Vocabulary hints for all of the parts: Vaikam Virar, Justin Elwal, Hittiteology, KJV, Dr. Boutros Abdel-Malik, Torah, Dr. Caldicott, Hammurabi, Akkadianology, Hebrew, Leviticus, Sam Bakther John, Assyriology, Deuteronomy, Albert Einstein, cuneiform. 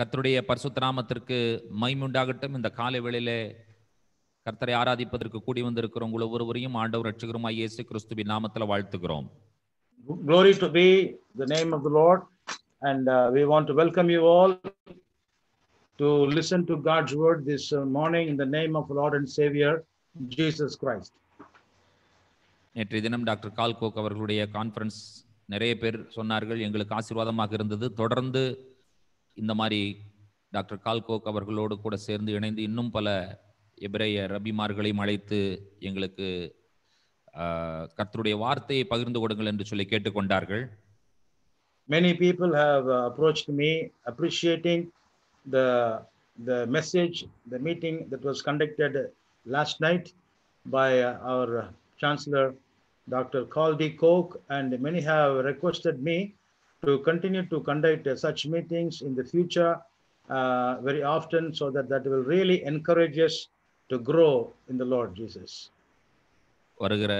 கர்த்தருடைய பரிசுத்த நாமத்திற்கு மகிமை உண்டாகட்டும். இந்த காலை வேளையிலே கர்த்தரை ஆராதிப்பதற்கு கூடி வந்திருக்கிற உங்கள் ஒவ்வொருவரையும் ஆண்டவர் இரட்சகருமாய் இயேசு கிறிஸ்துவின் நாமத்திலே வாழ்த்துகிறோம். Glory to be the name of the Lord, and we want to welcome you all to listen to God's word this morning in the name of the Lord and Savior Jesus Christ. நேற்றைய தினம் doctor கால்கோக் அவர்களுடைய conference நிறைய பேர் சொன்னார்கள், எங்களுக்கு ஆசீர்வாதமாக இருந்தது. தொடர்ந்து இந்த மாதிரி டாக்டர் கால்கோக் அவர்களோடு கூட சேர்ந்து இணைந்து இன்னும் பல எபிரேய ரபிமார்களையும் அழைத்து எங்களுக்கு கர்த்தருடைய வார்த்தையை பகிர்ந்து கொடுங்கள் என்று சொல்லி கேட்டுக்கொண்டார்கள். Many people have approached me appreciating the message, the meeting that was conducted last night by our chancellor Dr. Caldicott, and many have requested me to continue to conduct such meetings in the future very often, so that will really encourage us to grow in the Lord Jesus. வருகிற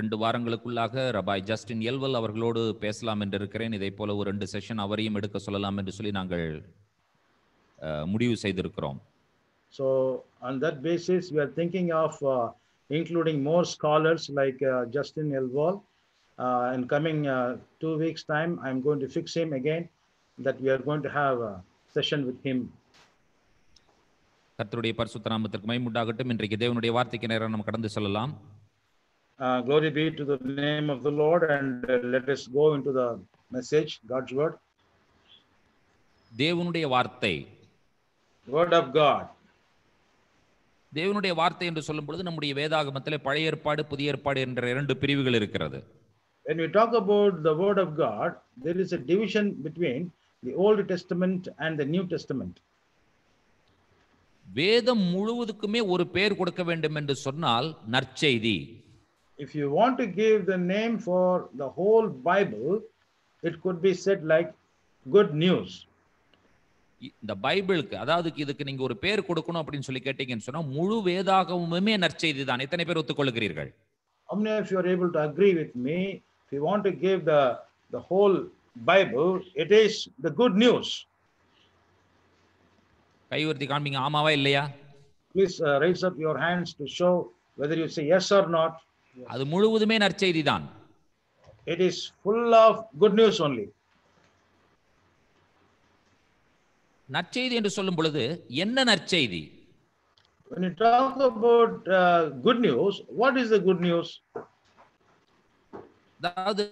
2 வாரங்களுக்குள்ளாக rabbi Justin எல்வல் அவர்களோடு பேசலாம் என்று இருக்கிறேன். இதை போல ஒரு 2 session அவரையும் எடுக்க சொல்லலாம் என்று சொல்லி நாங்கள் முடிவு செய்திருக்கிறோம். So on that basis we are thinking of including more scholars like Justin Elwal. In coming 2 weeks time I am going to fix him again, that we are going to have a session with him. கர்த்தருடைய பரிசுத்த நாமத்திற்கு மகிமை உண்டாகட்டும். இன்றைக்கு தேவனுடைய வார்த்தைக்கு நேரா நாம் கடந்து செல்லலாம். Glory be to the name of the Lord, and let us go into the message, God's word. தேவனுடைய வார்த்தை, word of God. தேவனுடைய வார்த்தை என்று சொல்லும் பொழுது நம்முடைய வேதாகமத்திலே பழைய ஏற்பாடு புதிய ஏற்பாடு என்ற 2 பிரிவுகள் இருக்கிறது. When we talk about the word of God, there is a division between the Old Testament and the New Testament. வேதம் முழுவதுக்குமே ஒரு பெயர் கொடுக்க வேண்டும் என்று சொன்னால் நற்செய்தி. If you want to give the name for the whole Bible, it could be said like good news. இந்த பைபிளுக்கு, அதாவது இதுக்கு நீங்க ஒரு பெயர் கொடுக்கணும் அப்படினு சொல்லி கேட்டிங்கன்னு சொன்னா முழு வேதாகமுமே நற்செய்தி தான். எத்தனை பேர் ஒத்துக்கொள்கிறீர்கள்? How many of you are able to agree with me? If you want to give the whole Bible, it is the good news. கை உயர்த்தி காண்பீங்க, ஆமாவா இல்லையா? Please raise up your hands to show whether you say yes or not. அது முழுவதுமே நற்செய்தி தான். It is full of good news only. நற்செய்தி என்று சொல்லும் பொழுது என்ன நற்செய்தி? When you talk about good news, what is the good news? அதாவது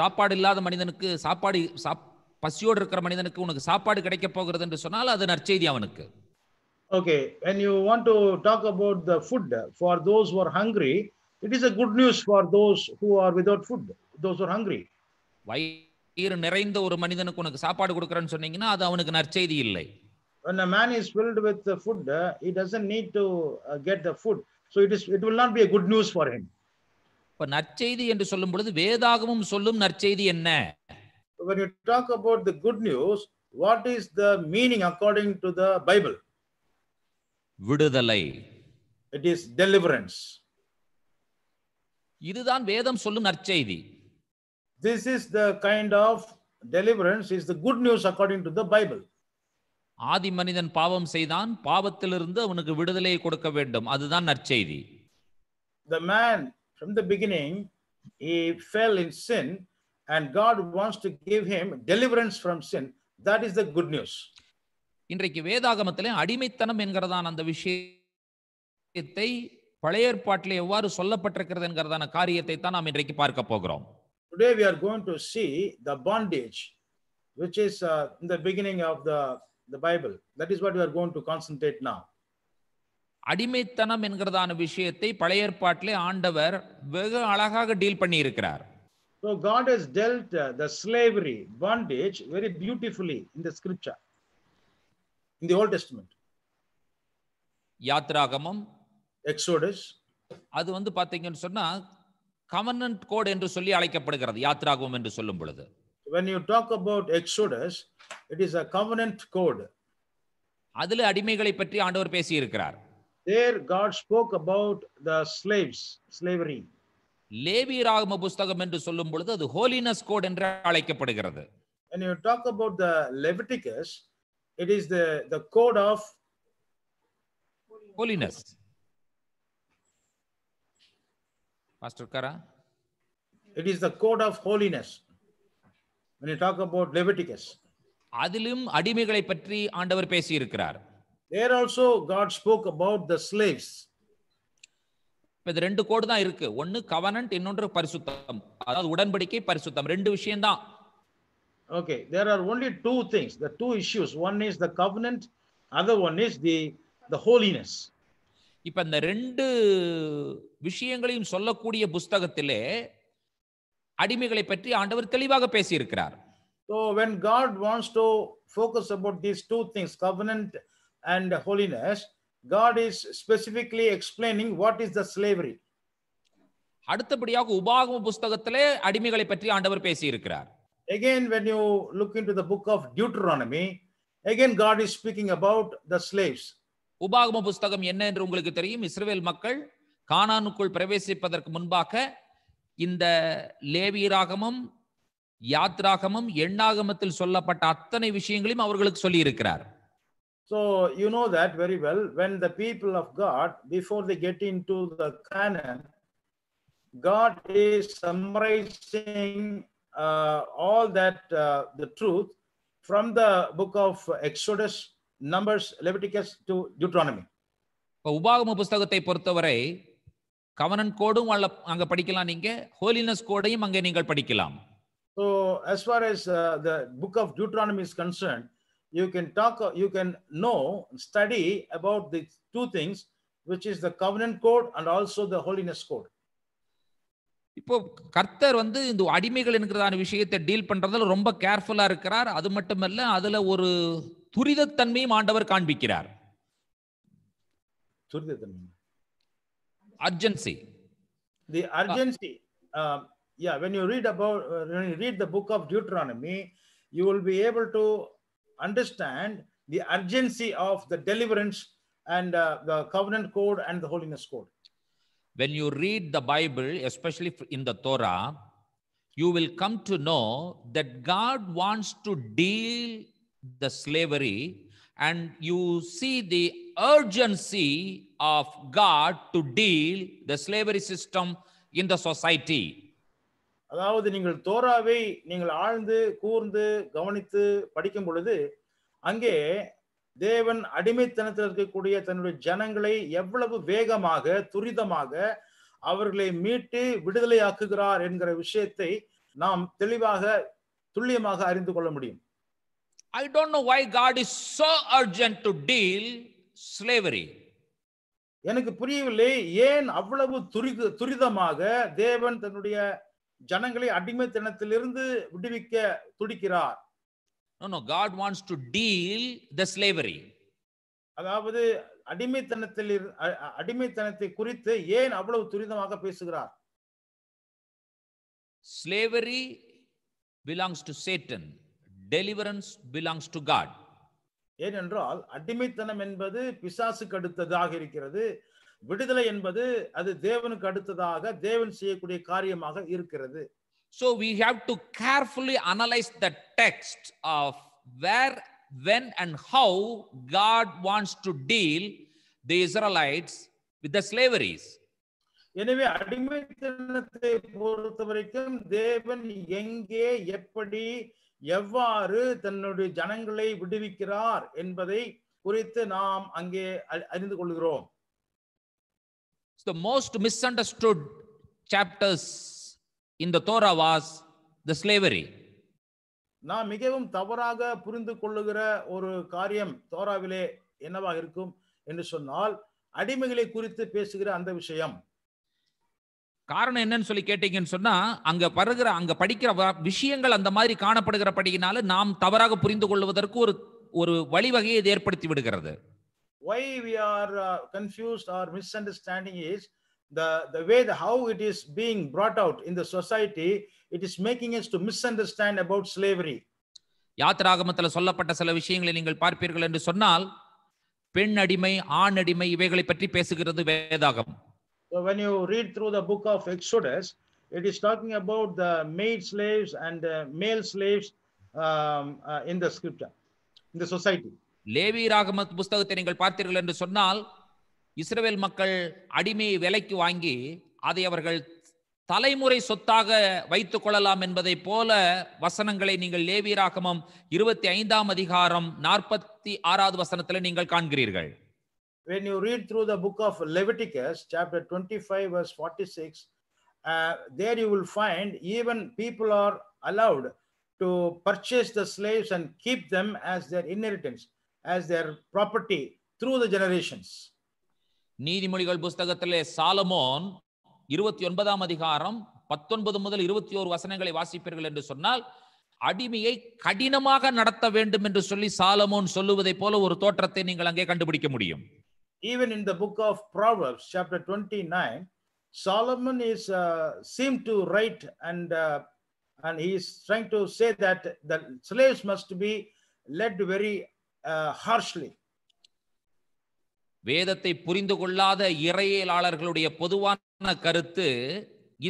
சாப்பாடு இல்லாத மனிதனுக்கு சாப்பாடு, பசியோடு இருக்கிற மனிதனுக்கு உனக்கு சாப்பாடு கிடைக்க போகிறது என்று சொன்னால் அது நற்செய்தி அவனுக்கு. Okay, when you want to talk about the food for those who are hungry, it is a good news for those who are without food, those who are hungry. வயிறு நிறைந்த ஒரு மனிதனுக்கு உனக்கு சாப்பாடு கொடுக்கறேன்னு சொன்னீங்கன்னா அது அவனுக்கு நற்செய்தி இல்லை. When a man is filled with the food, he doesn't need to get the food. So it will not be a good news for him. இப்ப நற்செய்தி என்று சொல்லும் பொழுது வேதாகமும் சொல்லும் நற்செய்தி என்ன? When you talk about the good news, what is the meaning according to the Bible? விடுதலை. It is deliverance. இதுதான் வேதம் சொல்லும் நற்செய்தி. This is the kind of deliverance is the good news according to the Bible. ஆதி மனிதன் பாவம் செய்தான், பாவத்திலிருந்து அவனுக்கு விடுதலை கொடுக்க வேண்டும், அதுதான் நற்செய்தி. The man from the beginning he fell in sin, and God wants to give him deliverance from sin. That is the good news. இன்றைக்கு வேதாகமத்திலே அடிமைத்தனம் என்கிறதான அந்த விஷயத்தை பழைய ஏற்பாட்டிலே எவ்வாறு சொல்லப்பட்டிருக்கிறது என்கிறதான காரியத்தை தான் நாம் இன்றைக்கு பார்க்க போகிறோம். Today we are going to see the bondage which is in the beginning of the Bible. That is what we are going to concentrate now. அடிமைத்தனம் என்கிறதான விஷயத்தை பழைய ஏற்பாட்டிலே ஆண்டவர் வெகு அழகாக டீல் பண்ணி இருக்கிறார். So God has dealt the slavery, bondage very beautifully in the scripture, in the Old Testament. யாத்ராகமம், Exodus, அது வந்து பாத்தீங்கன்னு சொன்னா covenant code என்று சொல்லி அழைக்கப்படுகிறது. யாத்ராகமம் என்று சொல்லும் பொழுது when you talk about Exodus, it is a covenant code. அதிலே அடிமைகளை பற்றி ஆண்டவர் பேசி இருக்கிறார். There God spoke about the slaves, slavery. லேவியராகம புத்தகம் என்று சொல்லும் பொழுது அது ஹோலினஸ் கோட் என்று அழைக்கப்படுகிறது. When you talk about the Leviticus, it is the code of holiness. Pastor Kara, it is the code of holiness. When you talk about Leviticus, அதிலும் அடிமைகளை பற்றி ஆண்டவர் பேசி இருக்கிறார். There also God spoke about the slaves. இந்த ரெண்டு code தான் இருக்கு, ஒன்னு கவனன்ட், இன்னொன்று பரிசுத்தம், அதாவது உடன்படிக்கை பரிசுத்தம், ரெண்டு விஷயம் தான். Okay, there are only two things, the two issues, one is the covenant, other one is the holiness. இப்ப இந்த ரெண்டு விஷயங்களையும் சொல்லக்கூடிய புத்தகத்திலே அடிமைகளை பற்றி ஆண்டவர் தெளிவாக பேசி இருக்கிறார். So when God wants to focus about these two things, covenant and holiness, God is specifically explaining what is the slavery. அடுத்தபடியாக உபாகம புத்தகத்திலே அடிமைகளை பற்றி ஆண்டவர் பேசி இருக்கிறார். Again, when you look into the book of Deuteronomy, again God is speaking about the slaves. உபாகம புத்தகம் என்ன என்று உங்களுக்கு தெரியும். இஸ்ரவேல் மக்கள் கானானுக்குள் பிரவேசிப்பதற்கு முன்பாக இந்த லேவியராகமம், யாத்ராகமம், எண்ணாகமத்தில் சொல்லப்பட்ட அத்தனை விஷயங்களையும் அவர்களுக்கு சொல்லி இருக்கிறார். So you know that very well, when the people of God, before they get into the Canaan, God is summarizing all that the truth from the book of Exodus, Numbers, Leviticus to Deuteronomy. உபாகம புத்தகத்தை பொறுத்தவரை கவனன் கோடும் அங்க படிக்கலாம், நீங்க holiness கோடையும் அங்க நீங்கள் படிக்கலாம். So as far as the book of Deuteronomy is concerned, you can study about the two things, which is the covenant code and also the holiness code. இப்போ கர்த்தர் இந்த அடிமைகள் என்கிறதான விஷயத்தை டீல் பண்றதுல ரொம்ப கேர்ஃபுல்லா இருக்கிறார். அது மட்டுமல்ல, அதுல ஒரு துரிதத் தன்மையும் ஆண்டவர் காண்பிக்கிறார். துரிதத் தன்மை, urgency, the urgency. Yeah, when you read the book of Deuteronomy, you will be able to understand the urgency of the deliverance and the covenant code and the holiness code. When you read the Bible, especially in the Torah, you will come to know that God wants to deal the slavery, and you see the urgency of God to deal the slavery system in the society. அதாவது நீங்கள் தோராவை நீங்கள் ஆழ்ந்து கூர்ந்து கவனித்து படிக்கும் பொழுது அங்கே தேவன் அடிமைத்தனத்தில் இருக்கக்கூடிய தன்னுடைய ஜனங்களை எவ்வளவு வேகமாக துரிதமாக அவர்களை மீட்டு விடுதலையாக்குகிறார் என்கிற விஷயத்தை நாம் தெளிவாக துல்லியமாக அறிந்து கொள்ள முடியும். I don't know why God is so urgent to deal slavery. எனக்கு புரியவில்லை, ஏன் அவ்வளவு துரிதமாக தேவன் தன்னுடைய ஜனங்களை அடிமைத்தனத்திலிருந்து விடுவிக்க துடிக்கிறார். No, God wants to deal the slavery. அதாவது அடிமைத்தனத்தை குறித்து ஏன் அவ்வளவு துரிதமாக பேசுகிறார்? Slavery belongs to Satan. Deliverance belongs to God. ஏனென்றால் அடிமைத்தனம் என்பது பிசாசுக்கு அடுத்ததாக இருக்கிறது. விடுதலை என்பது அது தேவனுக்கு அடுத்ததாக தேவன் செய்யக்கூடிய காரியமாக இருக்கிறது. So we have to carefully analyze the text of where, when and how God wants to deal the Israelites with the slaveries. எனவே அடிமைத்தனத்தை பொறுத்தவரைக்கும் தேவன் எங்கே, எப்படி, எவ்வாறு தன்னுடைய ஜனங்களை விடுவிக்கிறார் என்பதை குறித்து நாம் அங்கே அறிந்து கொள்கிறோம். The most misunderstood chapters in the Torah was the slavery. நாம் மிகவும் தவறாக புரிந்து கொள்ளுகிற ஒரு காரியம் தோராவிலே என்னவாக இருக்கும் என்று சொன்னால் அடிமைகளை குறித்து பேசுகிற அந்த விஷயம். காரணம் என்னன்னு சொல்லி கேட்டீங்கன்னு சொன்னா அங்க படிக்கிற விஷயங்கள் அந்த மாதிரி காணப்படுகிறபடியினால நாம் தவறாக புரிந்து கொள்வதற்கு ஒரு வழிவகையை இது ஏற்படுத்தி விடுகிறது. Why we are confused or misunderstanding is the way how it is being brought out in the society. It is making us to misunderstand about slavery. யாத்ராகமத்தில் சொல்லப்பட்ட சில விஷயங்களை நீங்கள் பார்ப்பீர்கள் என்று சொன்னால் பெண் அடிமை, ஆண் அடிமை இவைகளை பற்றி பேசுகிறது வேதாகம். So when you read through the book of Exodus, It is talking about the maid slaves and male slaves in the scripture, in the society. Levi Ragamat புத்தகத்தை நீங்கள் பார்த்தீர்கள் என்று சொன்னால் இஸ்ரவேல் மக்கள் அடிமை விலைக்கு வாங்கி அதை அவர்கள் தலைமுறை சொத்தாக வைத்துக் கொள்ளலாம் என்பதை போல வசனங்களை நீங்கள் லேவி ராகமம் 25 அதிகாரம் 46 வசனத்தில் நீங்கள் காண்கிறீர்கள். When you read through the book of Leviticus chapter 25 verse 46, there you will find even people are allowed to purchase the slaves and keep them as their inheritance, as their property through the generations. நீதிமொழிகள் புத்தகத்திலே Solomon 29 அதிகாரம் 19 முதல் 21 வசனங்களை வாசிப்பீர்கள் என்று சொன்னால் அடிமையை கடினமாக நடத்த வேண்டும் என்று சொல்லி சாலமோன் சொல்லுவதை போல ஒரு தோற்றத்தை நீங்கள் அங்கே கண்டுபிடிக்க முடியும். Even in the book of Proverbs chapter 29, Solomon is seem to write and he is trying to say that the slaves must be led very harshly. வேதத்தை புரிந்து கொள்ளாத இறையியலாளர்களுடைய பொதுவான கருத்து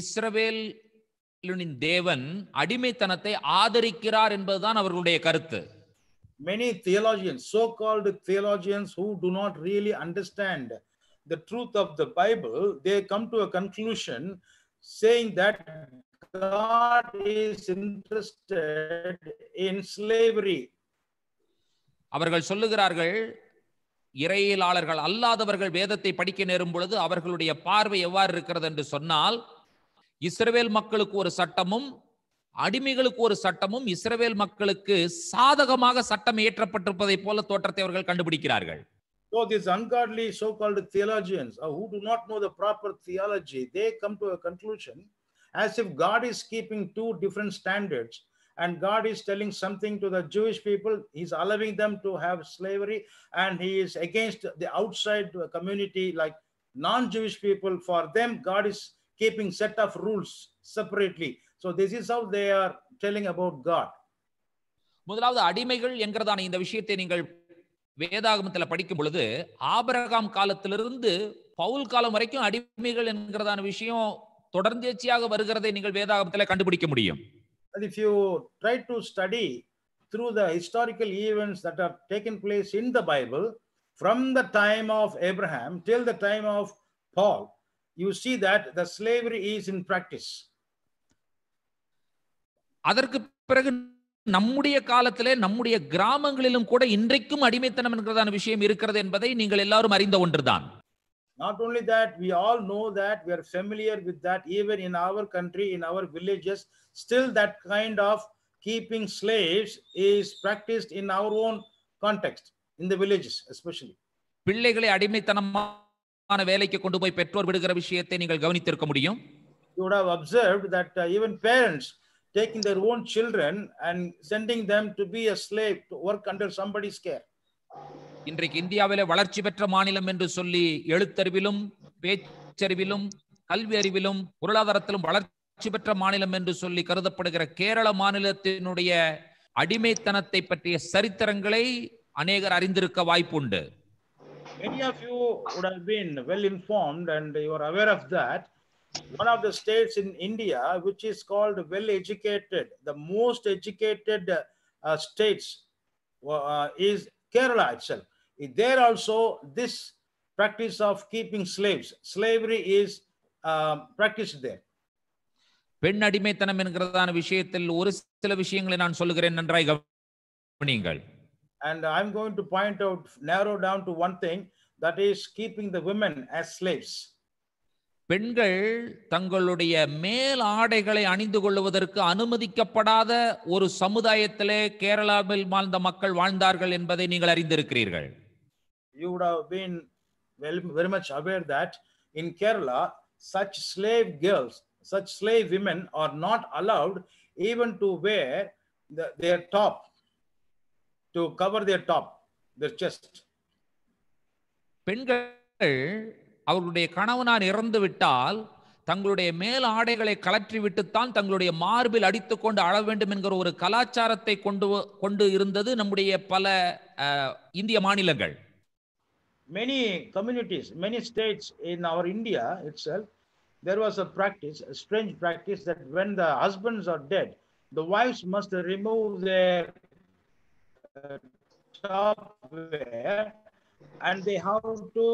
இஸ்ரவேலின் தேவன் அடிமைத்தனத்தை ஆதரிக்கிறார் என்பதுதான் அவர்களுடைய கருத்து. Many theologians, so called theologians who do not really understand the truth of the Bible, they come to a conclusion saying that God is interested in slavery. அவர்கள் சொல்லுகிறார்கள் இறையியலாளர்கள் அல்லாதவர்கள் வேதத்தை படிக்க நேரும் பொழுது அவர்களுடைய பார்வை எவ்வாறு இருக்கிறது என்று சொன்னால் இஸ்ரவேல் மக்களுக்கு ஒரு சட்டமும் அடிமைகளுக்கு ஒரு சட்டமும் இஸ்ரவேல் மக்களுக்கு சாதகமாக சட்டம் ஏற்றப்பட்டிருப்பதை போல தோற்றத்தை அவர்கள் கண்டுபிடிக்கிறார்கள். So these ungodly so-called theologians who do not know the proper theology, they come to a conclusion as if God is keeping two different standards. And God is telling something to the Jewish people, he is allowing them to have slavery, and he is against the outside community like non-Jewish people. For them, God is keeping set of rules separately. So this is how they are telling about God. முதலாவது அடிமைகள் என்கிறதான இந்த விஷயத்தை நீங்கள் வேதாகமத்தில் படிக்கும் பொழுது Abraham காலத்திலிருந்து பவுல் காலம் வரைக்கும் அடிமைகள் என்கிறதான விஷயம் தொடர்ந்தேச்சியாக வருகிறதை நீங்கள் வேதாகமத்தில் கண்டுபிடிக்க முடியும். If you try to study through the historical events that are taken place in the Bible, from the time of Abraham till the time of Paul, you see that the slavery is in practice. அதற்கு பிறகு நம்முடைய காலத்திலே நம்முடைய கிராமங்களிலும் கூட இன்றைக்கும் அடிமைத்தனம் என்கிறதான விஷயம் இருக்கிறது என்பதை நீங்கள் எல்லாரும் அறிந்த ஒன்றுதான். Not only that, we all know that, we are familiar with that, even in our country, in our villages, still that kind of keeping slaves is practiced in our own context, in the villages especially. பிள்ளைகளை அடிமைத்தனமான வேலைக்கு கொண்டு போய் பெற்றோர் விடுகிற விஷயத்தை நீங்கள் கவனித்திருக்க முடியும். You would have observed that even parents taking their own children and sending them to be a slave, to work under somebody's care. இன்றைக்கு இந்தியாவிலே வளர்ச்சி பெற்ற மாநிலம் என்று சொல்லி எழுத்தறிவிலும் பேச்சறிவிலும் கல்வி அறிவிலும் பொருளாதாரத்திலும் வளர்ச்சி பெற்ற மாநிலம் என்று சொல்லி கருதப்படுகிற கேரள மாநிலத்தினுடைய அடிமைத்தனத்தை பற்றிய சரித்திரங்களை அநேகர் அறிந்திருக்க வாய்ப்புண்டு. Many of you would have been well informed and you are aware of that. One of the states in India which is called well educated, the most educated states is Kerala itself. There also this practice of keeping slaves, slavery is practiced there. பெண் அடிமைத்தனம் என்கிறதான விஷயத்தில் ஒரு சில விஷயங்களை நான் சொல்கிறேன், நன்றாய் கவனியுங்கள். And I'm going to point out, narrow down to one thing, that is keeping the women as slaves. பெண்கள் தங்களுடைய மேல் ஆடைகளை அணிந்து கொள்வதற்கு அனுமதிக்கப்படாத ஒரு சமுதாயத்திலே கேரளாவில் வாழ்ந்த மக்கள் வாழ்ந்தார்கள் என்பதை நீங்கள் அறிந்திருக்கிறீர்கள். You would have been very much aware that in Kerala such slave girls, such slave women are not allowed even to wear their top, to cover their top, their chest. பெண்கள் அவர்களுடைய கணவனார் இறந்து விட்டால் தங்களுடைய மேல் ஆடைகளை கலற்றி விட்டுத்தான் தங்களுடைய மார்பில் அடித்து கொண்டு அழ வேண்டும் என்கிற ஒரு கலாச்சாரத்தை கொண்டு இருந்தது நம்முடைய பல இந்திய மாநிலங்கள். Many communities, many states in our India itself, there was a practice, a strange practice, that when the husbands are dead, the wives must remove their top wear, and they have to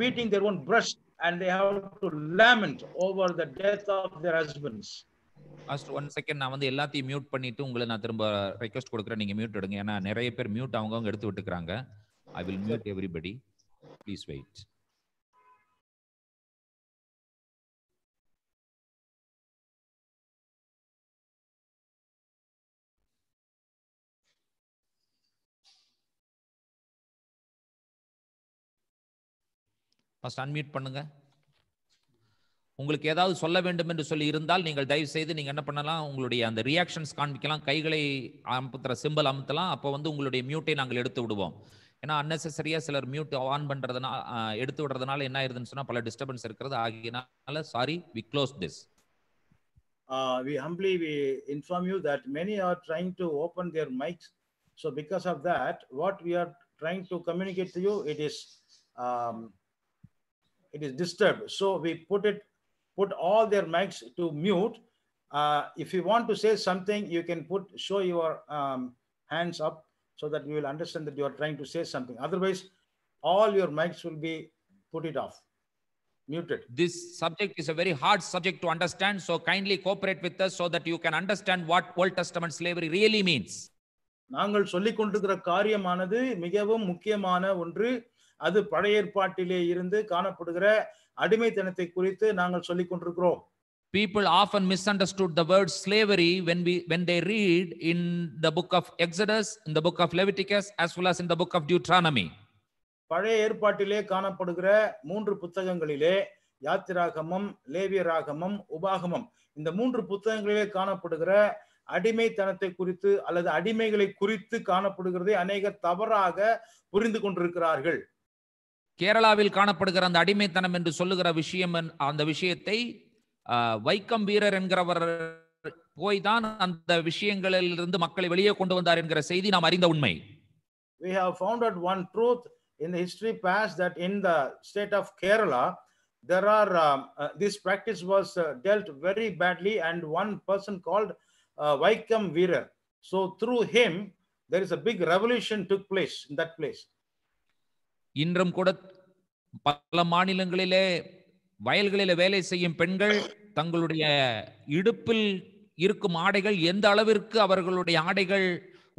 beating their own breast, and they have to lament over the death of their husbands. Just 1 second, நான் வந்து எல்லாத்தையும் mute பண்ணிட்டு உங்களை நான் திரும்ப request கொடுக்கிறேன், நீங்க mute எடுங்க. ஏன்னா நிறைய பேர் மியூட் அவங்கவங்க எடுத்து விட்டுக்கறாங்க. I will mute everybody. Please wait. First unmute பண்ணுங்க. உங்களுக்கு ஏதாவது சொல்ல வேண்டும் என்று சொல்லி இருந்தால் நீங்கள் தயவு செய்து நீங்க என்ன பண்ணலாம், உங்களுடைய அந்த ரியாக்ஷன்ஸ் காண்பிக்கலாம், கைகளை அமுத்துற சிம்பல் அமுத்தலாம். அப்போ வந்து உங்களுடைய மியூட்டை நாங்கள் எடுத்து விடுவோம். ஏன்னா அன்னெசரியா சிலர் மியூட் ஆன் பண்றதுனால எடுத்து விடுறதுனால என்ன ஆயிருதுன்னு சொன்னா பல டிஸ்டர்பன்ஸ் இருக்குது. ஆகியனால sorry, we close this. We humbly inform you that many are trying to open their mics. So because of that, what we are trying to communicate to you, it is disturbed. So we put all their mics to mute. If you want to say something, you can show your hands up so that we will understand that you are trying to say something. Otherwise, all your mics will be put it off, muted. This subject is a very hard subject to understand. So kindly cooperate with us so that you can understand what Old Testament slavery really means. நாங்கள் சொல்லிக் கொண்டிருக்கிற காரியமானது மிகவும் முக்கியமான ஒன்று. அது பழைய ஏற்பாட்டிலே இருந்து காணப்படுகிற அடிமைத்தனத்தை குறித்து நாங்கள் சொல்லிக் கொண்டிருக்கிறோம். People often misunderstood the word slavery when they read in the book of Exodus, in the book of Leviticus, as well as in the book of Deuteronomy. பழைய ஏற்பாட்டிலே காணப்படுகிற மூன்று புத்தகங்களிலே, யாத்திராகமம், லேவியராகமம், உபாகமம், இந்த மூன்று புத்தகங்களிலே காணப்படுகிற அடிமைத்தனத்தை குறித்து அல்லது அடிமைகளை குறித்து காணப்படுகிறதை அநேகர் தவறாக புரிந்து கொண்டிருக்கிறார்கள். கேரளாவில் காணப்படுகிற அந்த அடிமைத்தனம் என்று சொல்லுகிற விஷயம், அந்த விஷயத்தை வைக்கம் வீரர் என்கிறவர் போய்தான் அந்த விஷயங்களிலிருந்து மக்களை வெளியே கொண்டு வந்தார் என்கிற செய்தி நாம் அறிந்த உண்மை. We have found out one truth in the history past, that in the state of Kerala there are this practice was dealt very badly, and one person called Vaikam Virar. So through him there is a big revolution took place in that place. இன்றும் கூட பல மாநிலங்களிலே வயல்களிலே வேலை செய்யும் பெண்கள் தங்களுடைய இடுப்பில் இருக்கும் ஆடைகள் எந்த அளவிற்கு அவர்களுடைய ஆடைகள்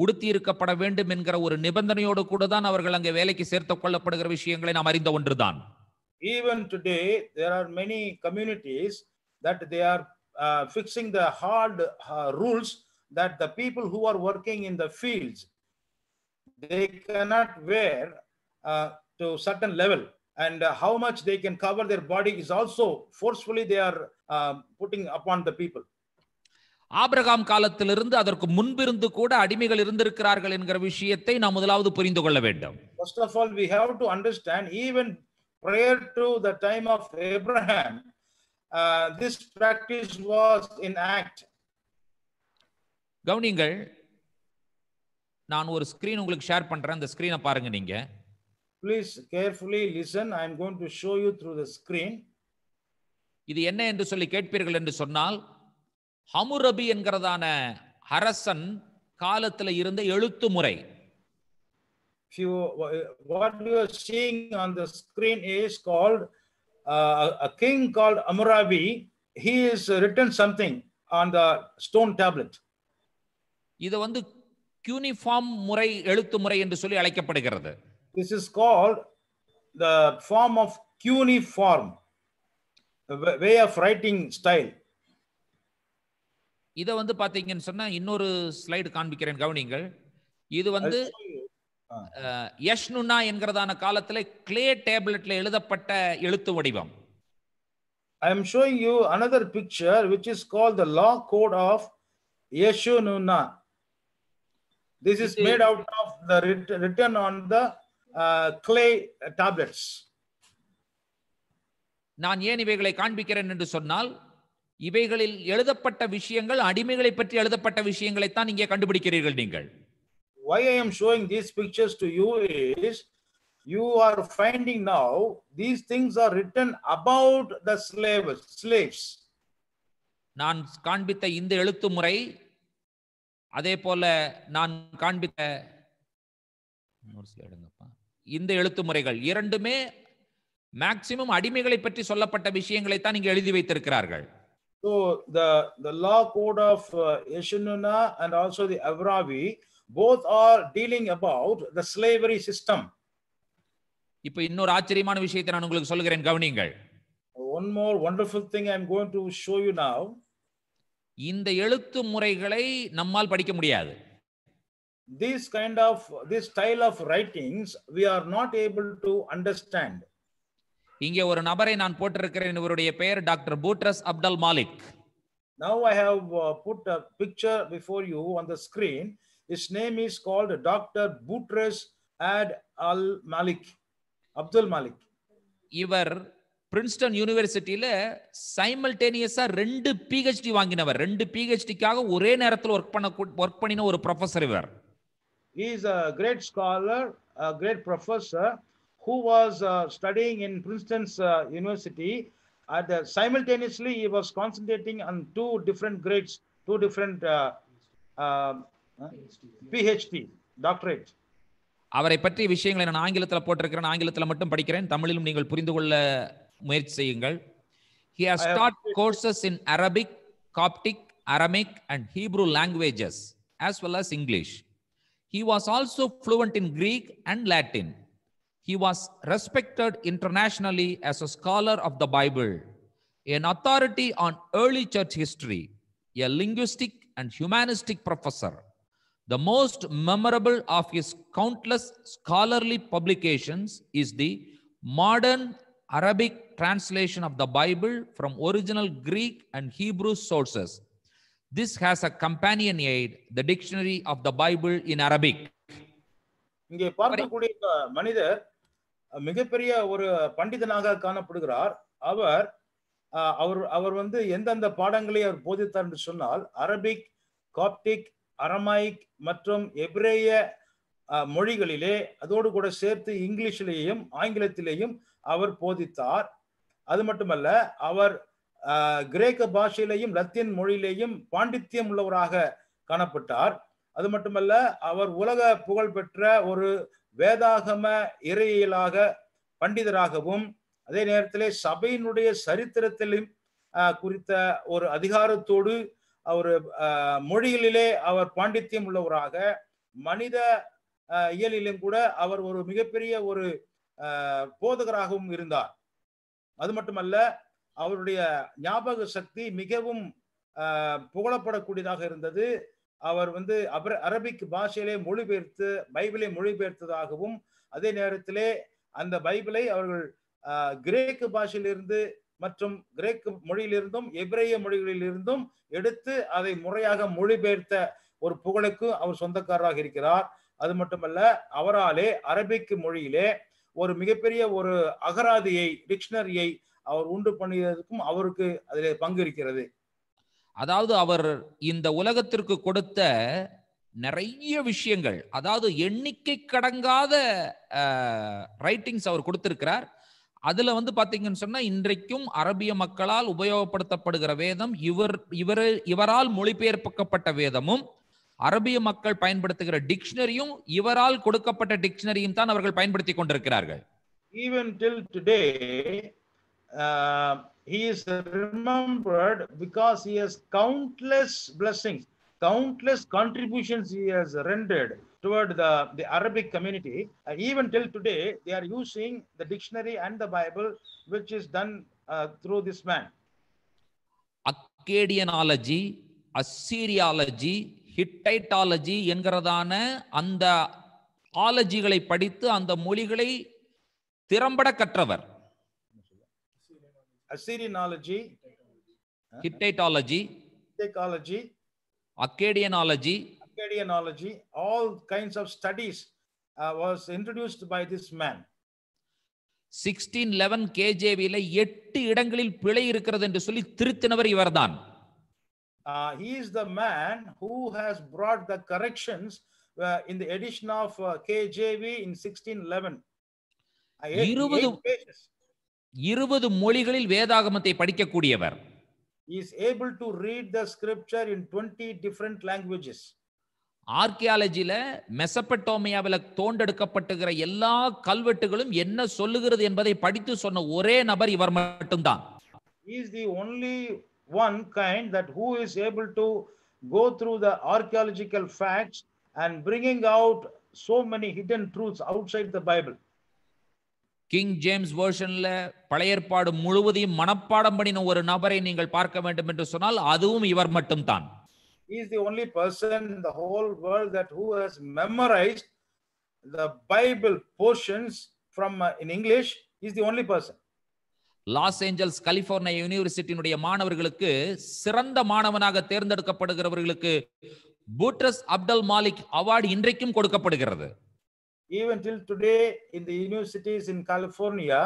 உடுத்தி இருக்கப்பட வேண்டும் என்கிற ஒரு நிபந்தனையோடு கூட தான் அவர்கள் அங்கே வேலைக்கு சேர்த்துக் கொள்ளப்படுகிற விஷயங்களை நாம் அறிந்த ஒன்றுதான். Even today there are many communities that they are fixing the hard rules that the people who are working in the fields, they cannot wear to certain level, and how much they can cover their body is also forcefully they are putting upon the people. Abraham காலத்திலிருந்து அதற்கு முன்பிருந்து கூட அடிமைகள் இருந்திருக்கிறார்கள் என்கிற விஷயத்தை நாம் முதலாவது புரிந்து கொள்ள வேண்டும். First of all, we have to understand, even prior to the time of Abraham this practice was in act. கவனிங்கள், நான் ஒரு ஸ்கிரீன் உங்களுக்கு ஷேர் பண்றேன், அந்த ஸ்கிரீனை பாருங்க நீங்க. Please carefully listen. I am going to show you through the screen. இது என்ன என்று சொல்லி கேட்பீர்கள் என்று சொன்னால், ஹம்முரபி என்கிறதான அரசன் காலத்துல இருந்த எழுத்து முறை. What you are seeing on the screen is called a king called Hammurabi. He is written something on the stone tablet. இது வந்து cuneiform முறை, எழுத்து முறை என்று சொல்லி அழைக்கப்படுகிறது. This is called the form of cuneiform, the way of writing style. இத வந்து பாத்தீங்கன்னு சொன்னா இன்னொரு ஸ்லைடு காண்பிக்கிறேன், கவனிங்கள். இது வந்து யஷ்னுனா என்கிறதான காலத்துல clay tabletல எழுதப்பட்ட எழுத்து வடிவம். I am showing you another picture which is called the law code of Yeshununa. This is made out of the written on the clay tablets. நான் ஏன் இவைகளை காண்பிக்கிறேன் என்று சொன்னால், இவைகளில் எழுதப்பட்ட விஷயங்கள் அடிமைகளை பற்றி எழுதப்பட்ட விஷயங்களை தான் இங்கே கண்டுபிடிக்கிறீர்கள் நீங்கள். Why I am showing these pictures to you is you are finding now these things are written about the slaves. நான் காண்பித்த இந்த எழுத்து முறை அதே போல நான் காண்பித்த இந்த எழுத்து முறைகள் இரண்டுமே மேக்ஸிமம் அடிமைகளை பற்றி சொல்லப்பட்ட விஷயங்களை தான் இங்கே எழுதி வைத்திருக்கிறார்கள். So the law code of Eshenuna and also the Hammurabi both are dealing about the slavery system. இப்போ இன்னொரு ஆச்சரியமான விஷயத்தை நான் உங்களுக்கு சொல்கிறேன், கவனியுங்கள். One more wonderful thing I am going to show you now. இந்த எழுத்து முறைகளை நம்மால் படிக்க முடியாது. This style of writings we are not able to understand. இங்கே ஒரு நபரை நான் போட்டிருக்கிறேன், இவருடைய பெயர் doctor Boutros Abdel Malik. Now I have put a picture before you on the screen. His name is called Dr. Boutros Abdel-Malik. இவர் Princeton யூனிவர்சிட்டியில சைமல்டேனியஸா ரெண்டு PhD வாங்கினவர். ரெண்டு PhDக்காக ஒரே நேரத்துல வர்க் பண்ணின ஒரு ப்ரொஃபசர் இவர். He is a great scholar, a great professor who was studying in Princeton's university and simultaneously he was concentrating on two different grades, two different PhD doctorate. அவரை பற்றிய விஷயங்களை நான் ஆங்கிலத்துல போட்டிருக்கிறேன், ஆங்கிலத்துல மட்டும் படிக்கிறேன், தமிழிலும் நீங்கள் புரிந்துகொள்ள முயற்சி செய்யுங்கள். He has taught courses in Arabic, Coptic, Aramaic and Hebrew languages as well as English. He was also fluent in Greek and Latin. He was respected internationally as a scholar of the Bible, an authority on early church history, a linguistic and humanistic professor. The most memorable of his countless scholarly publications is the modern Arabic translation of the Bible from original Greek and Hebrew sources. This has a companion aid, the Dictionary of the Bible in Arabic. இங்கே பார்க்கக்கூடிய மனிதர் மிகப்பெரிய ஒரு பண்டிதனாக காணப்படுகிறார். அவர் வந்து எந்தெந்த பாடங்களை அவர் போதித்தார் என்று சொன்னால் அரபிக், காப்டிக், அரமைக் மற்றும் எபிரேய மொழிகளிலே, அதோடு கூட சேர்த்து இங்கிலீஷிலேயும் ஆங்கிலத்திலேயும் அவர் போதித்தார். அது மட்டுமல்ல, அவர் கிரேக்க பாஷையிலேயும் லத்தீன் மொழியிலேயும் பாண்டித்யம் உள்ளவராக காணப்பட்டார். அது மட்டுமல்ல, அவர் உலக புகழ்பெற்ற ஒரு வேதாகம இறையியலாக பண்டிதராகவும் அதே நேரத்திலே சபையினுடைய சரித்திரத்திலும் குறித்த ஒரு அதிகாரத்தோடு அவர் மொழிகளிலே அவர் பாண்டித்யம் உள்ளவராக, மனித இயலிலும் கூட அவர் ஒரு மிகப்பெரிய ஒரு போதகராகவும் இருந்தார். அது மட்டுமல்ல, அவருடைய ஞாபக சக்தி மிகவும் புகழப்படக்கூடியதாக இருந்தது. அவர் வந்து அரபிக் பாஷையிலே மொழிபெயர்த்து பைபிளை மொழிபெயர்த்ததாகவும் அதே நேரத்திலே அந்த பைபிளை அவர்கள் கிரேக்கு பாஷையிலிருந்து மற்றும் கிரேக்கு மொழியிலிருந்தும் எபிரேய மொழிகளிலிருந்தும் எடுத்து அதை முறையாக மொழிபெயர்த்த ஒரு புகழுக்கு அவர் சொந்தக்காரராக இருக்கிறார். அது மட்டுமல்ல, அவராலே அரபிக் மொழியிலே ஒரு மிகப்பெரிய ஒரு அகராதியை, டிக்ஷனரியை அவர் உண்டு பண்ணியதற்கும் அவருக்கு அதிலே பங்கு இருக்கிறது. அதாவது அவர் இந்த உலகத்திற்கு கொடுத்த நிறைய விஷயங்கள், அதாவது எண்ணிக்கை கடங்காத ரைட்டிங்ஸ் அவர் கொடுத்திருக்கிறார். அதுல வந்து பாத்தீங்கன்னு சொன்னா இன்றைக்கும் அரபிய மக்களால் உபயோகப்படுத்தப்படுகிற வேதம், இவரால் மொழிபெயர்க்கப்பட்ட வேதமும், அரபிய மக்கள் பயன்படுத்துகிற டிக்ஷனரியும், இவரால் கொடுக்கப்பட்ட டிக்ஷனரியும் தான் அவர்கள் பயன்படுத்தி கொண்டிருக்கிறார்கள். Even till today he is remembered because he has countless blessings, countless contributions he has rendered toward the Arabic community. And even till today, they are using the dictionary and the Bible, which is done through this man. Akkadianology, Assyriology, Hittiteology, Yengaradana, and the ologiகளை படித்து அந்த மொழிகளை திறம்பட கற்றவர். Assyrianology, Hittiteology, Akkadianology, all kinds of studies was introduced by this man. 1611 KJV ல 8 இடங்களில் பிழை இருக்கிறது என்று சொல்லி திருத்தினவர் இவர்தான். He is the man who has brought the corrections in the edition of KJV in 1611. 20 மொழிகளில் வேதாகமத்தை படிக்கக்கூடியவர். He is able to read the scripture in 20 different languages. ஆர்க்கியாலஜில மெசபடோமியாவில தோண்டெடுக்கப்பட்டுகிற எல்லா கல்வெட்டுகளும் என்ன சொல்லுகிறது என்பதை படித்து சொன்ன ஒரே நபர் இவர் மட்டும்தான். He is the only one kind that who is able to go through the archaeological facts and bringing out so many hidden truths outside the Bible. King James version ல பழைய ஏற்பாடு முழுவதையும் மனப்பாடம் பண்ணின ஒரு நபரை நீங்கள் பார்க்க வேண்டும் என்று சொன்னால் அதுவும் இவர் மட்டும்தான். He is the only person in the whole world that who has memorized the Bible portions from in English. He is the only person. Los Angeles California யூனிவர்சிட்டியினுடைய மாணவர்களுக்கு சிறந்த மாணவனாக தேர்ந்தெடுக்கப்படுகிறவர்களுக்கு பூட்ரஸ் அப்டல் மாலிக் அவார்டு இன்றைக்கும் கொடுக்கப்படுகிறது. Even till today in the universities in California,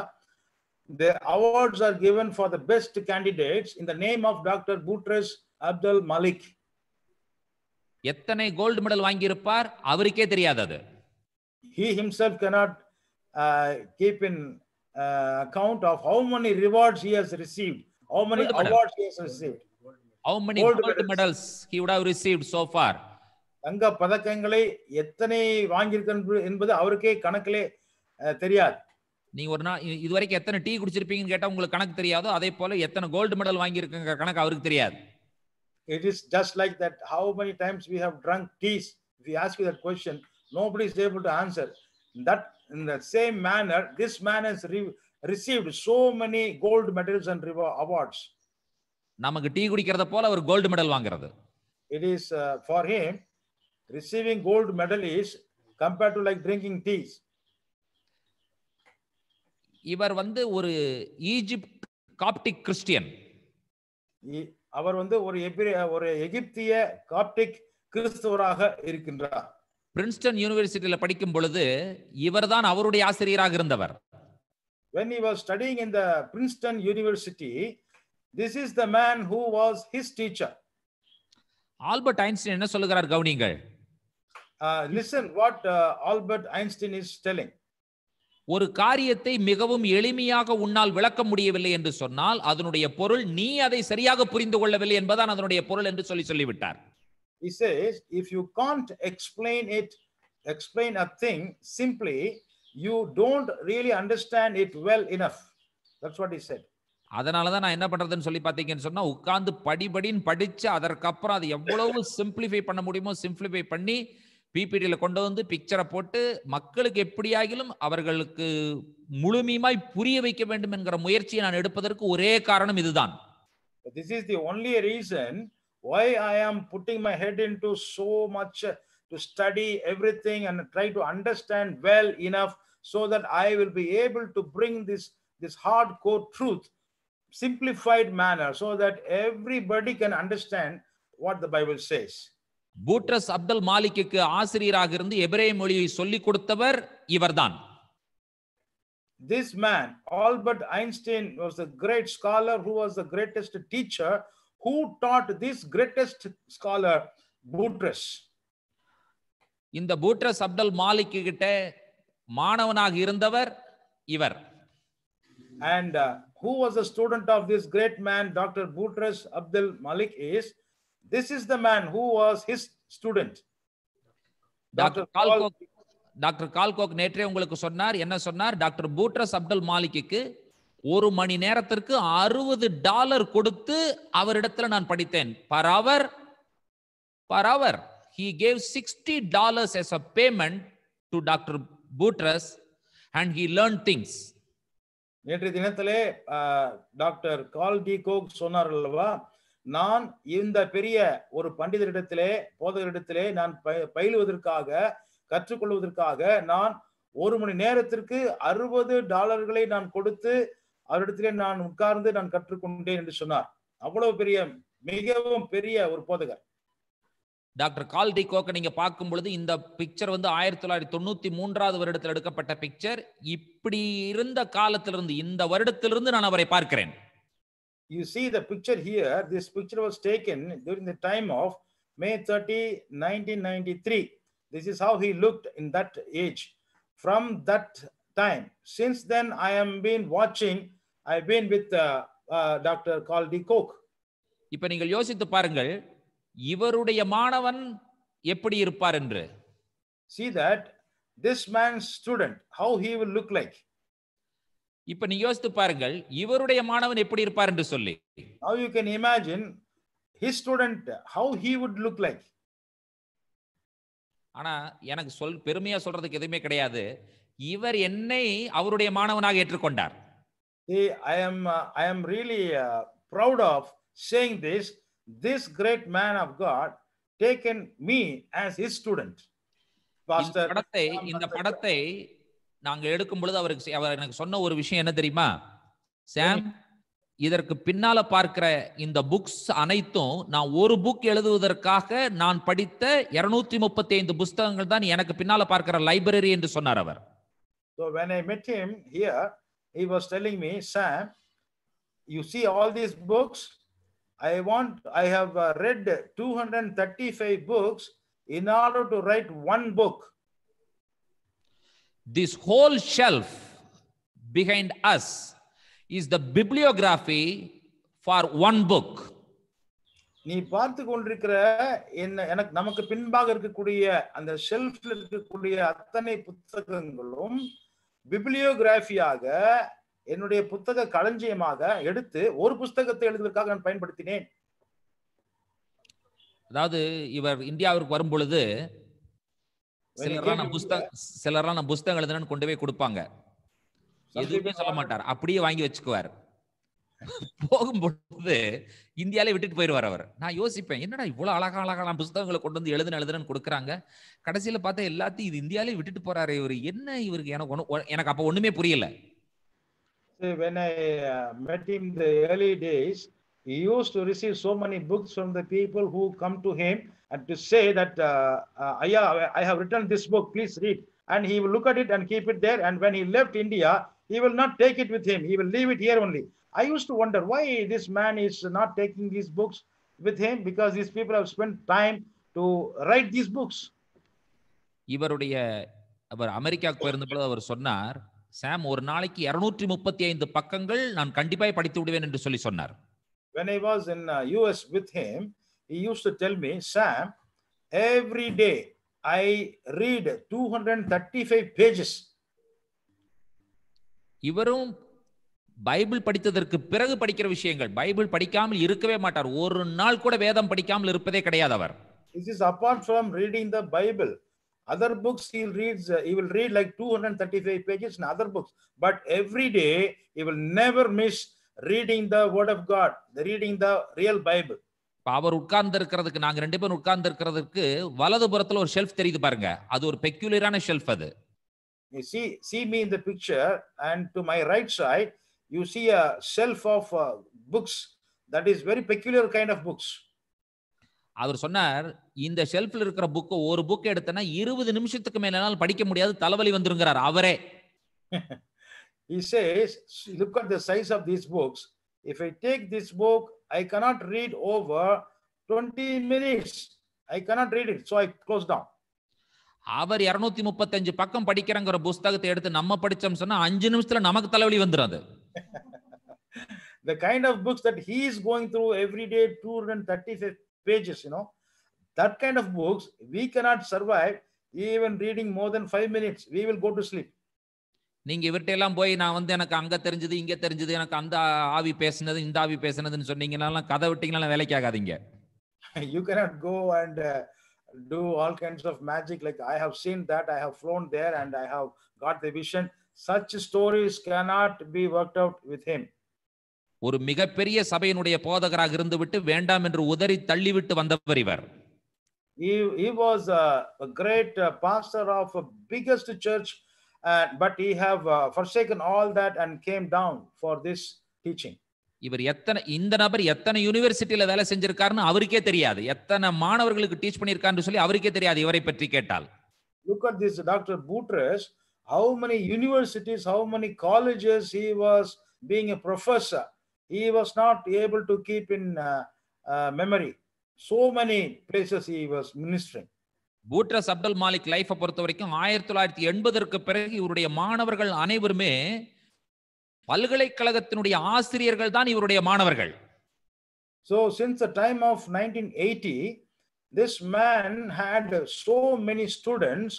the awards are given for the best candidates in the name of Dr. Boutros Abdel-Malik. எத்தனை gold medal வாங்கி இருப்பார் அவருக்கே தெரியாது. He himself cannot keep in account of how many rewards he has received, how many awards he has received, how many gold medals he would have received so far. தங்க பதக்கங்களை எத்தனை வாங்கியிருக்க என்பது அவருக்கே கணக்கிலே தெரியாது. நீங்க ஒரு நாள் இதுவரைக்கும் எத்தனை டீ குடிச்சிருப்பீங்கன்னு கேட்டா உங்களுக்கு கணக்கு தெரியாதோ அதே போல எத்தனை கோல்டு மெடல் வாங்கியிருக்கங்க கணக்கு அவருக்கு தெரியாது. It is just like that. How many times we have drunk teas? If we ask you that question, nobody is able to answer. That in the same manner, this man has received so many gold medals and awards. நமக்கு tea குடிக்கிறத போல அவர் gold medal வாங்குறது. It is for him. Receiving gold medal is compared to like drinking teas. இவர் வந்து ஒரு Egypt Coptic Christian. அவர் வந்து ஒரு எகிப்திய காப்டிக் கிறிஸ்தவராக இருக்கின்றார். பிரின்ஸ்டன் யூனிவர்சிட்டியில படிக்கும் பொழுது இவர்தான் அவருடைய ஆசிரியராக இருந்தவர். When he was studying in the Princeton University, this is the man who was his teacher. Albert Einstein என்ன சொல்லுகிறார் கவனிங்கள். Listen what Albert Einstein is telling. ஒரு காரியத்தை மிகவும் எளிமையாக உன்னால் விளக்க முடியவில்லை என்று சொன்னால் அதனுடைய பொருள் நீ அதை சரியாக புரிந்துகொள்ளவில்லை என்பதான் அதனுடைய பொருள் என்று சொல்லிவிட்டார். He says if you can't explain a thing simply, you don't really understand it well enough. That's what he said. அதனால தான் நான் என்ன பண்றதுன்னு சொல்லி பாத்தீங்கன்னு சொன்னா உட்கார்ந்து படிபடின்னு படிச்சு அதற்கப்புறம் அது எவ்வளவு சிம்பிளிஃபை பண்ண முடியுமோ சிம்பிளிஃபை பண்ணி பிபிடில கொண்டு வந்து பிக்சரை போட்டு மக்களுக்கு எப்படியாகிலும் அவர்களுக்கு முழுமையாய் புரிய வைக்க வேண்டும் என்கிற முயற்சியை நான் எடுப்பதற்கு ஒரே காரணம் இதுதான். This is the only reason why I am putting my head into so much to study everything and try to understand well enough so that I will be able to bring this hardcore truth simplified manner so that everybody can understand what the Bible says. Boutros Abdel-Malikக்கு ஆசிரியராக இருந்து எபிரேய மொழியை சொல்லி கொடுத்தவர் இவர்தான். This man, Albert Einstein, was a great scholar who was the greatest teacher who taught this greatest scholar Boutros. இந்த Boutros Abdel-Malik கிட்ட மாணவனாக இருந்தவர் இவர். And who was a student of this great man Dr. Boutros Abdel-Malik is. This is the man who was his student. Dr. Calcook நேற்றே உங்களுக்கு சொன்னார். என்ன சொன்னார்? Dr. Boutros Abdel-Malikக்கு ஒரு மணி நேரத்திற்கு $60 கொடுத்து அவரிடத்துல நான் படித்தேன். Per hour he gave $60 as a payment to Dr. Boutros and he learned things. நேற்று தினத்திலே டாக்டர் கால்டிகோக் சொன்னார் அல்லவா, நான் இந்த பெரிய ஒரு பண்டிதரிடத்திலே போதகரிடத்திலே நான் பயிலுவதற்காக கற்றுக்கொள்வதற்காக நான் ஒரு மணி நேரத்திற்கு $60 நான் கொடுத்து அவரிடத்திலே நான் உட்கார்ந்து நான் கற்றுக்கொண்டேன் என்று சொன்னார். அவ்வளவு பெரிய மிகவும் பெரிய ஒரு போதகர் டாக்டர் கால்டிகோக்கை நீங்க பார்க்கும் பொழுது இந்த பிக்சர் வந்து 1993 வருடத்தில் எடுக்கப்பட்ட பிக்சர். இப்படி இருந்த காலத்திலிருந்து இந்த வருடத்திலிருந்து நான் அவரை பார்க்கிறேன். You see the picture here. This picture was taken during the time of May 30, 1993. This is how he looked in that age. From that time. Since then, I have been watching. I've been with Dr. Caldicott. இப்ப நீங்கள் யோசித்து பாருங்கள் இவருடைய மாணவன் எப்படி இருப்பார் என்று. See that this man's student, how he will look like. இப்ப நீ யோசித்து பாருங்கள் இவருடைய மாணவன் எப்படி இருப்பார் என்று சொல்லி. Now you can imagine his student how he would look like. ஆனா எனக்கு பெருமையா சொல்றதுக்கு எதுவுமே கிடையாது. இவர் என்னை அவருடைய மாணவனாக ஏற்றுக்கொண்டார். I am really proud of saying this great man of God taken me as his student. Pastor, இந்த படத்தை நாங்க எடுக்கும் பொழுது அவர் எனக்கு சொன்ன ஒரு விஷயம் என்ன தெரியுமா? சாம், இதற்கு பின்னால பார்க்கிற இந்த புக்ஸ் அனைத்தும் நான் ஒரு புக் எழுதுவதற்காக நான் படித்த 235 புத்தகங்கள் தான் எனக்கு பின்னால பார்க்கிற லைப்ரரி என்று சொன்னார் அவர். So when I met him here, he was telling me, Sam, you see all these books, I have read 235 books in order to write one book. This whole shelf behind us is the bibliography for one book. நீ பார்த்து கொண்டிருக்கிற எனக்கு நமக்கு பின்பாக இருக்கக்கூடிய அந்த ஷெல்ஃப்ல இருக்கக்கூடிய அத்தனை புத்தகங்களும் பிப்ளியோகிராஃபியாக என்னுடைய புத்தக களஞ்சியமாக எடுத்து ஒரு புத்தகத்தை எழுதுவதற்காக நான் பயன்படுத்தினேன். அதாவது இவர் இந்தியாவுக்கு வரும் பொழுது சிலரான புத்தகங்கள் எழுதுனு கொண்டு போய் கொடுப்பாங்க. எதுவுமே சொல்ல மாட்டார், அப்படியே வாங்கி வச்சுக்குவார். போகும்பொழுது இந்தியாலே விட்டுட்டு போயிடுவார் அவர். நான் யோசிப்பேன், என்னடா இவ்வளவு அழகா அழகான புத்தகங்களை கொண்டு வந்து எழுதுன்னு கொடுக்குறாங்க, கடைசியில பார்த்தா எல்லாத்தையும் இது இந்தியாலே விட்டுட்டு போறாரு இவர். என்ன இவருக்கு எனக்கு அப்ப ஒண்ணுமே புரியல. When I met him in the early days, he used to receive so many books from the people who come to him and to say that I have written this book, please read, and he will look at it and keep it there, and when he left India, he will not take it with him, he will leave it here only. I used to wonder why this man is not taking these books with him, because these people have spent time to write these books. Ivar Americaku perundapol avar sonnar, Sam, or naaliki 235 pakkangal naan kandipai padithu viduven endru solli sonnar. When I was in US with him, he used to tell me, Sam, every day I read 235 pages. Ivarum Bible படித்ததற்கு பிறகு படிக்கிற விஷயங்கள், Bible படிக்காமல் இருக்கவே மாட்டார். ஒரு நாள் கூட வேதம் படிக்காமல் இருப்பதே கிடையாது அவர். This is apart from reading the Bible. Other books he will read like 235 pages in other books, but every day he will never miss reading the word of God, reading the real Bible. அவர் உட்கார்ந்திருக்கிறதுக்கு, நாங்க ரெண்டு பேரும் உட்கார்ந்திருக்கிறதுக்கு வலதுபுறத்துல ஒரு shelf தெரியுது பாருங்க, அது ஒரு பெக்யூலியரான shelf. அது you see me in the picture, and to my right side you see a shelf of books that is very peculiar kind of books. அவர் சொன்னார், இந்த ஷெல்ஃப்ல இருக்கிற புக் ஒரு புக் எடுத்தனா 20 நிமிஷத்துக்கு மேலனால படிக்க முடியாது, தலைவலி வந்துரும்ங்கறார் அவரே. He says, look at the size of these books. If I take this book, I cannot read over 20 minutes. I cannot read it, so I close down. அவர் 235 பக்கம் படிக்கிறங்கற புத்தகத்தை எடுத்து நம்ம படிச்சோம் சொன்னா 5 நிமிஷத்துல நமக்கு தலைவலி வந்துராது. The kind of books that he is going through every day, 235 pages, you know, that kind of books we cannot survive even reading more than 5 minutes. We will go to sleep. நீங்க இவர்ட்ட எல்லாம் போய் நான் வந்து எனக்கு அங்க தெரிஞ்சது இங்க தெரிஞ்சது எனக்கு அந்த ஆவி பேசனது இந்த ஆவி பேசனதுன்னு சொன்னீங்கனால கதை விட்டீங்கனால வேலைக்கு ஆகாதீங்க. You cannot go and do all kinds of magic like I have seen that, I have flown there, and I have got the vision. Such stories cannot be worked out with him. ஒரு மிகப்பெரிய சபையினுடைய போதகராக இருந்துவிட்டு வேண்டாம் என்று உதறி தள்ளிவிட்டு வந்தவர் இவர். He was a great pastor of a biggest church, but he have forsaken all that and came down for this teaching. இவர் இந்த நபர் எத்தனை யுனிவர்சிட்டில வேலை செஞ்சிருக்காருன்னு அவருக்கே தெரியாது, எத்தனை மாணவர்களுக்கு டீச் பண்ணிருக்காருன்னு சொல்லி அவருக்கே தெரியாது. இவரை பற்றி கேட்டால், look at this Dr. Boutros, how many universities, how many colleges he was being a professor. He was not able to keep in memory so many places he was ministering. பூட்ரஸ் Abdul Malik லைஃபை பொறுத்த வரைக்கும் 1980 பிறகு இவருடைய மாணவர்கள் அனைவருமே பல்கலைக்கழகத்தினுடைய ஆசிரியர்கள் தான் இவருடைய மாணவர்கள். So since the time of 1980, this man had so many students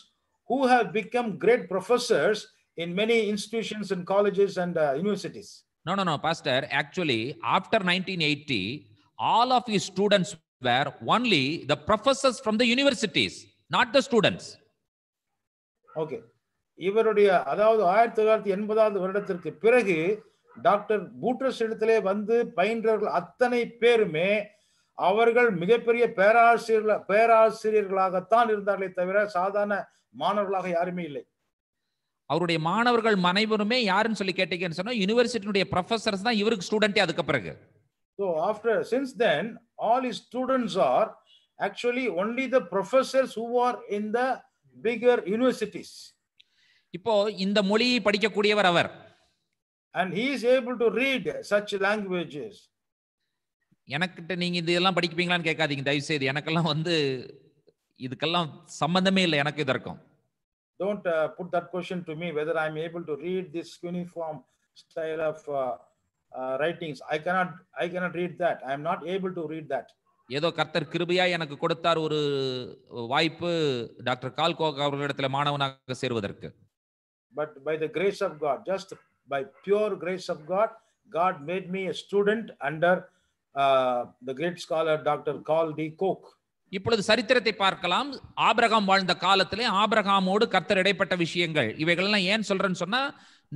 who have become great professors in many institutions and colleges and universities. No, Pastor. Actually, after 1980, all of his students were only the professors from the universities. Not the students. Okay. இவருடைய அதாவது 1980 வருடத்திற்கு பிறகு doctor பூட்ரஸ் இடத்திலே வந்து பயின்றவர்கள் அத்தனை பேருமே அவர்கள் மிகப்பெரிய பேராசிரியர்களாகத்தான் இருந்தார்களே தவிர சாதாரண மாணவர்களாக யாருமே இல்லை. அவருடைய மாணவர்கள் அனைவருமே யாருன்னு சொல்லி கேட்டீங்கன்னு சொன்னா யுனிவர்சிட்டியுடைய ப்ரொஃபசர்ஸ் தான் இவருக்கு ஸ்டூடெண்டே அதுக்கு பிறகு. So after since then all his students are actually only the professors who are in the bigger universities. இப்போ இந்த மொழியை படிக்க கூடியவர் அவர். And he is able to read such languages. எனக்கிட்ட நீங்க இதெல்லாம் படிப்பீங்களான்னு கேட்காதீங்க தயவு செய்து, எனக்கெல்லாம் வந்து இதுக்கெல்லாம் சம்பந்தமே இல்லை எனக்கு இதற்கும். Don't put that question to me whether I am able to read this cuneiform style of writings. I cannot read that. I am not able to read that. ஏதோ கர்த்தர் கிருபையா எனக்கு கொடுத்தார் ஒரு வாய்ப்பு டாக்டர் கால்கோக் அவர்களிடத்துல மாணவனாக சேருவதற்கு. But by the grace of God, just by pure grace of God, God made me a student under the great scholar Dr. Caldicott. இப்பொழுது சரித்திரத்தை பார்க்கலாம். ஆபிரகாம் வாழ்ந்த காலத்திலே ஆபிரகாமோடு கர்த்தர் இடைப்பட்ட விஷயங்கள் இவைகள் எல்லாம் ஏன் சொல்றேன்னு சொன்னா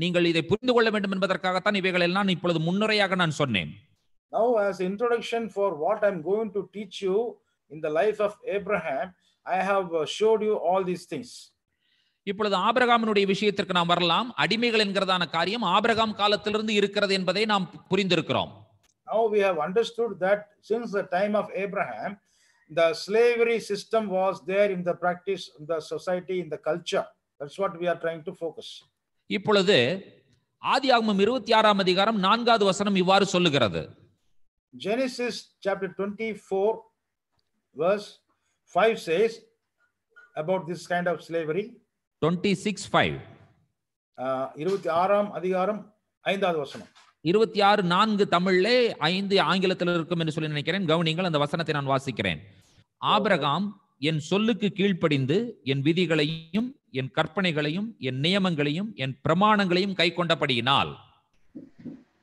நீங்கள் இதை புரிந்து கொள்ள வேண்டும் என்பதற்காக தான் இவைகள் எல்லாம் இப்பொழுது முன்னுரையாக நான் சொன்னேன். Now, as introduction for what I'm going to teach you in the life of Abraham, I have showed you all these things. இப்பொழுது ஆபிரகாமினுடைய விஷயத்திற்கு நாம் வரலாம். அடிமைகள் என்கிறதான காரியம் ஆபிரகாம் காலத்திலிருந்து இருக்கிறது என்பதை நாம் புரிந்திருக்கிறோம். Now we have understood that since the time of Abraham, the slavery system was there in the practice, in the society, in the culture. That's what we are trying to focus. இப்பொழுது ஆதியாகமம் 26 அதிகாரம் 4 வசனம் இவ்வாறு சொல்லுகிறது. Genesis chapter 24 verse 5 says about this kind of slavery. 26:5 26th அதிகாரம் 5th வசனம் 26:4 தமிழிலே 5 ஆங்கிலத்தில் இருக்கும் என்று சொல்லி நினைக்கிறேன். கவனிங்கள், அந்த வசனத்தை நான் வாசிக்கிறேன். ஆபிரகாம் என் சொல்லுக்கு கீழ்ப்படிந்து என் விதிகளையும் என் கற்பனைகளையும் என் நியமங்களையும் என் பிரமாணங்களையும் கைக்கொண்டபடியினால்.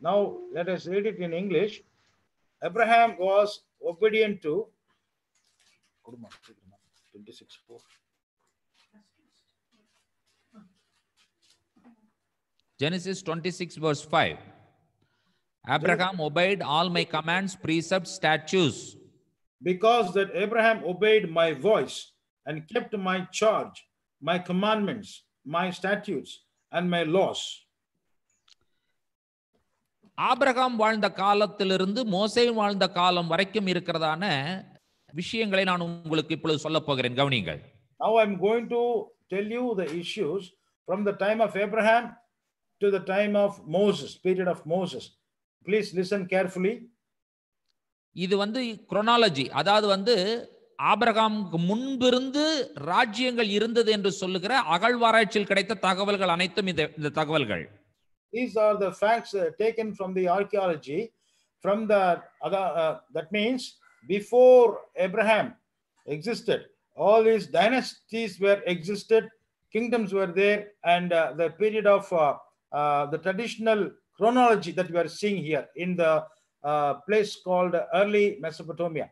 Now let us read it in English. Abraham was obedient to 26:4. Genesis 26 verse 5. Abraham obeyed all my commands, precepts, statutes. Because that Abraham obeyed my voice and kept my charge, my commandments, my statutes and my laws. Abraham வாழ்ந்த காலத்திலிருந்து மோசே வாழ்ந்த காலம் வரைக்கும் இருக்கிறதான விஷயங்களை நான் உங்களுக்கு இப்பொழுது சொல்ல போகிறேன். கவனிங்கள். Now I am going to tell you the issues from the time of Abraham to the time of Moses, period of Moses. Please listen carefully. இது வந்து chronology, அதாவது வந்து ஆபிரகாமுக்கு முன்பிருந்து ராஜ்யங்கள் இருந்தது என்று சொல்லுகிற அகழ்வாராய்ச்சியில் கிடைத்த தகவல்கள் அனைத்தும் இந்த தகவல்கள். These are the facts taken from the archaeology, from the that means before Abraham existed, all these dynasties were existed, kingdoms were there, and the period of the traditional chronology that we are seeing here in the place called early Mesopotamia.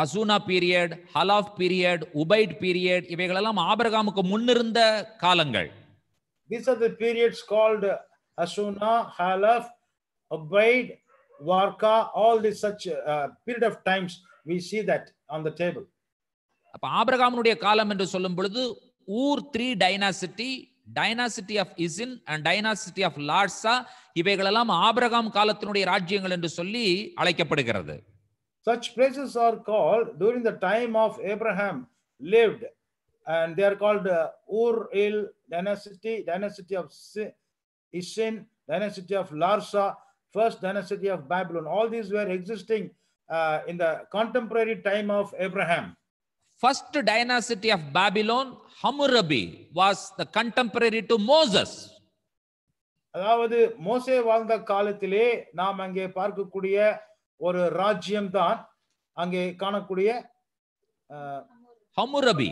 Hasuna period, Halaf period, Ubaid period, இவைகளெல்லாம் ஆபிரகாமுக்கு முன்னிருந்த காலங்கள். These are the periods called Hasuna, Halaf, Ubaid, Warka, all these such period of times we see that on the table. அப்ப ஆபிரகாமினுடைய காலம் என்று சொல்லும் பொழுது Ur 3 dynasty, dynasty of Isin and dynasty of Larsa இவைகளெல்லாம் ஆபிரகாம் காலத்தினுடைய ராஜ்யங்கள் என்று சொல்லி அழைக்கப்படுகிறது. Such places are called during the time of Abraham lived. And they are called Ur-Il dynasty, dynasty of Isin, dynasty of Larsa, first dynasty of Babylon. All these were existing in the contemporary time of Abraham. First dynasty of Babylon, Hammurabi, was the contemporary to Moses. அதாவது மோசே வாழ்ந்த காலத்திலே நாம் அங்கே பார்க்கக்கூடிய ஒரு ராஜ்யம் தான் அங்கே காணக்கூடிய Hammurabi.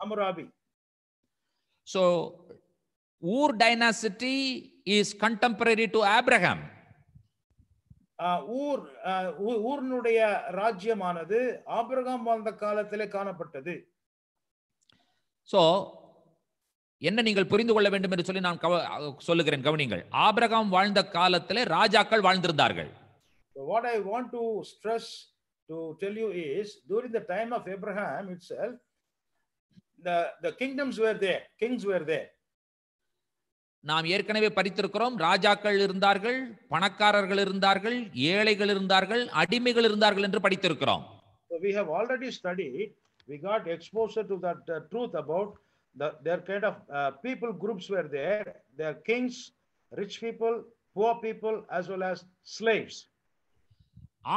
Hammurabi. So Ur dynasty is contemporary to Abraham. ஊர்னுடைய ராஜ்யமானது ஆபிரகாம் வாழ்ந்த காலத்திலே காணப்பட்டது. So என்ன நீங்கள் புரிந்து கொள்ள வேண்டும் என்று சொல்லி நான் சொல்லுகிறேன், கவனிங்கள். ஆபிரகாம் வாழ்ந்த காலத்திலே ராஜாக்கள் வாழ்ந்திருந்தார்கள். What I want to stress to tell you is during the time of Abraham itself the kingdoms were there, kings were there. நாம் ஏற்கனவே படித்திருக்கிறோம், ராஜாக்கள் இருந்தார்கள், பணக்காரர்கள் இருந்தார்கள், ஏழைகள் இருந்தார்கள், அடிமைகள் இருந்தார்கள் என்று படித்திருக்கிறோம். So we have already studied, we got exposure to that truth about their kind of people groups were there, their kings, rich people, poor people, as well as slaves.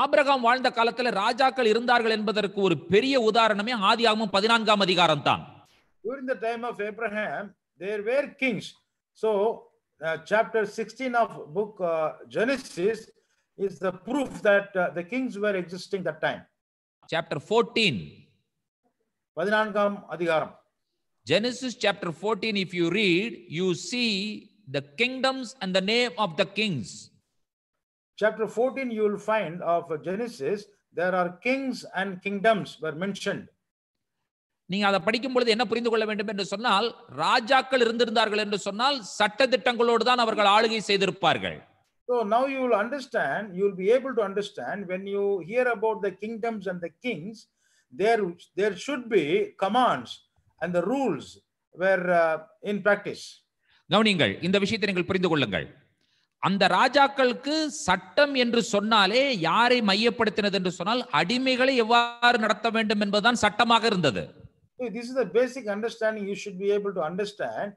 Abraham வாழ்ந்த காலத்தில் ராஜாக்கள் இருந்தார்கள் என்பதற்கு ஒரு பெரிய உதாரணமே ஆதியாகமம் 14ஆம் அதிகாரம் தான். During the time of Abraham there were kings. So chapter 16 of book Genesis is the proof that the kings were existing that time. Chapter 14 14ஆம் அதிகாரம், Genesis chapter 14, if you read, you see the kingdoms and the name of the kings. Chapter 14 you will find of Genesis there are kings and kingdoms were mentioned. நீங்க அதை படிக்கும் பொழுது என்ன புரிந்து கொள்ள வேண்டும் என்று சொன்னால், ராஜாக்கள் இருந்திருந்தார்கள் என்று சொன்னால் சட்டதிட்டங்களோடு தான் அவர்கள் ஆளுகை செய்திருப்பார்கள். So now you will understand, you will be able to understand when you hear about the kingdoms and the kings, there should be commands and the rules were in practice. கவனிங்கள், இந்த விஷயத்தை நீங்கள் புரிந்து கொள்ளுங்கள். அந்த ராஜாக்களுக்கு சட்டம் என்று சொன்னாலே யாரை மையப்படுத்தினது என்று சொன்னால் அடிமைகளை எவ்வாறு நடத்த வேண்டும் என்பதுதான் சட்டமாக இருந்தது. So this is the basic understanding you should be able to understand.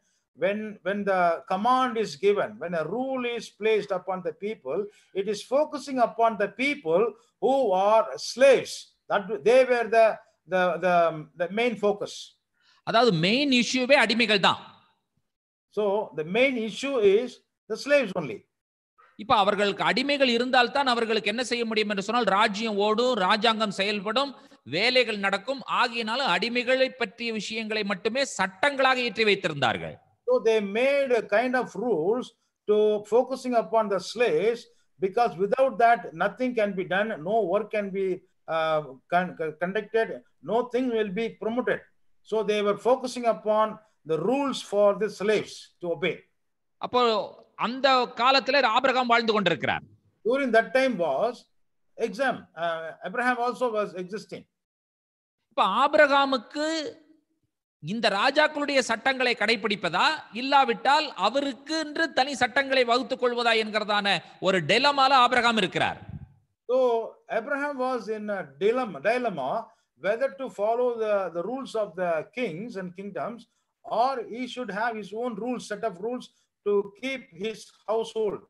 When the command is given, when a rule is placed upon the people, it is focusing upon the people who are slaves. That they were the main focus. That main issue is adimigal da. So the main issue is the slaves only. இப்ப அவர்களுக்கு அடிமைகள் இருந்தால் தான் அவர்களுக்கு என்ன செய்ய முடியும் என்று சொன்னால் ராஜ்யம் ஓடும், ராஜாங்கம் செயல்படும், வேலைகள் நடக்கும். ஆகியனால அடிமைகளை பற்றிய விஷயங்களை மட்டுமே சட்டங்களாக ஏற்றி வைத்திருந்தார்கள். So they made a kind of rules to focusing upon the slaves, because without that nothing can be done, no work can be conducted, no thing will be promoted. So they were focusing upon the rules for the slaves to obey. அப்போ அந்த காலத்திலே Abraham வாழ்ந்து கொண்டிருக்கிறார். During that time was Abraham also was existing. இப்ப ஆபிரகாமுக்கு இந்த ராஜாக்களுடைய சட்டங்களை கடைபிடிப்பதா இல்லாவிட்டால் அவருக்கு என்று தனி சட்டங்களை வகுத்துக் கொள்வதா என்கிறதான ஒரு டிலமால ஆபிரகாம் இருக்கிறார். So Abraham was in a dilemma whether to follow the rules of the kings and kingdoms, or he should have his own rules, set of rules to keep his household.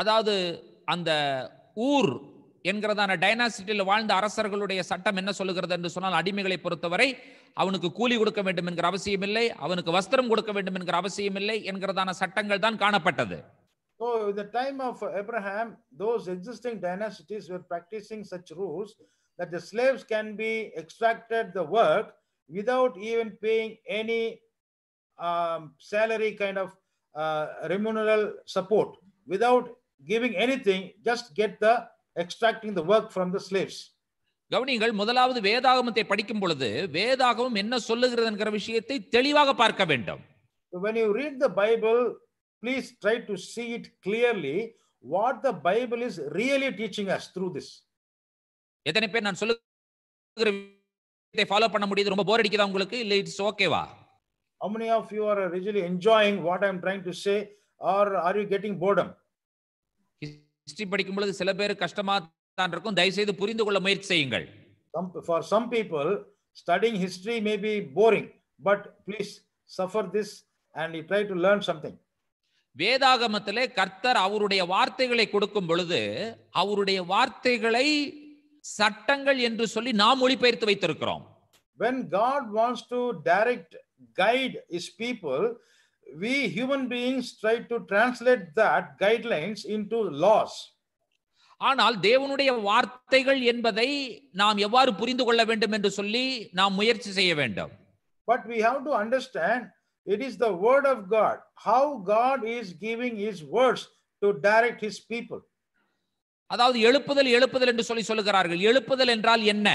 அதாவது அந்த ஊர் என்கிறதான டைனாசிட்டியில் வாழ்ந்த அரசர்களுடைய சட்டம் என்ன சொல்லுகிறது என்று சொன்னால் அடிமைகளை பொறுத்தவரை அவனுக்கு கூலி கொடுக்க வேண்டும் என்கிற அவசியம் இல்லை, அவனுக்கு வஸ்திரம் கொடுக்க வேண்டும் என்கிற அவசியம் இல்லை என்கிறதான சட்டங்கள் தான் காணப்பட்டது. So in the time of Abraham those existing dynasties were practicing such rules that the slaves can be extracted the work without even paying any salary kind of remunal support, without giving anything, just get the extracting the work from the slaves. கவனிங்கள், முதலாவது வேதாகமத்தை படிக்கும் பொழுது வேதாகமம் என்ன சொல்லுகிறது என்கிற விஷயத்தை தெளிவாக பார்க்க வேண்டும். When you read the Bible, please try to see it clearly what the Bible is really teaching us through this. எத்தனை பேர் நான் சொல்லுகிற இதை ஃபாலோ பண்ண முடியுது? ரொம்ப போர் அடிக்குதா உங்களுக்கு? இல்ல இட்ஸ் ஓகேவா? How many of you are really enjoying what I am trying to say, or are you getting boredom? History படிக்கும் பொழுது சில பேர் கஷ்டமா தான் இருக்கும், தயவு செய்து புரிந்து கொள்ள முயற்சி செய்யுங்கள். For some people studying history may be boring, but please suffer this and you try to learn something. வேதாகமத்திலே கர்த்தர் அவருடைய வார்த்தைகளை கொடுக்கும் பொழுது அவருடைய வார்த்தைகளை சட்டங்கள் என்று சொல்லி நாம் மொழிபெயர்த்து வைத்திருக்கிறோம். When God wants to direct, guide his people, we human beings try to translate that guidelines into laws. ஆனால் தேவனுடைய வார்த்தைகள் என்பதை நாம் எவ்வாறு புரிந்து கொள்ள வேண்டும் என்று சொல்லி நாம் முயற்சி செய்ய வேண்டும். But we have to understand it is the word of God, how God is giving his words to direct his people. அதாவது எழுப்புதல் எழுப்புதல் என்று சொல்லி சொல்கிறார்கள். எழுப்புதல் என்றால் என்ன?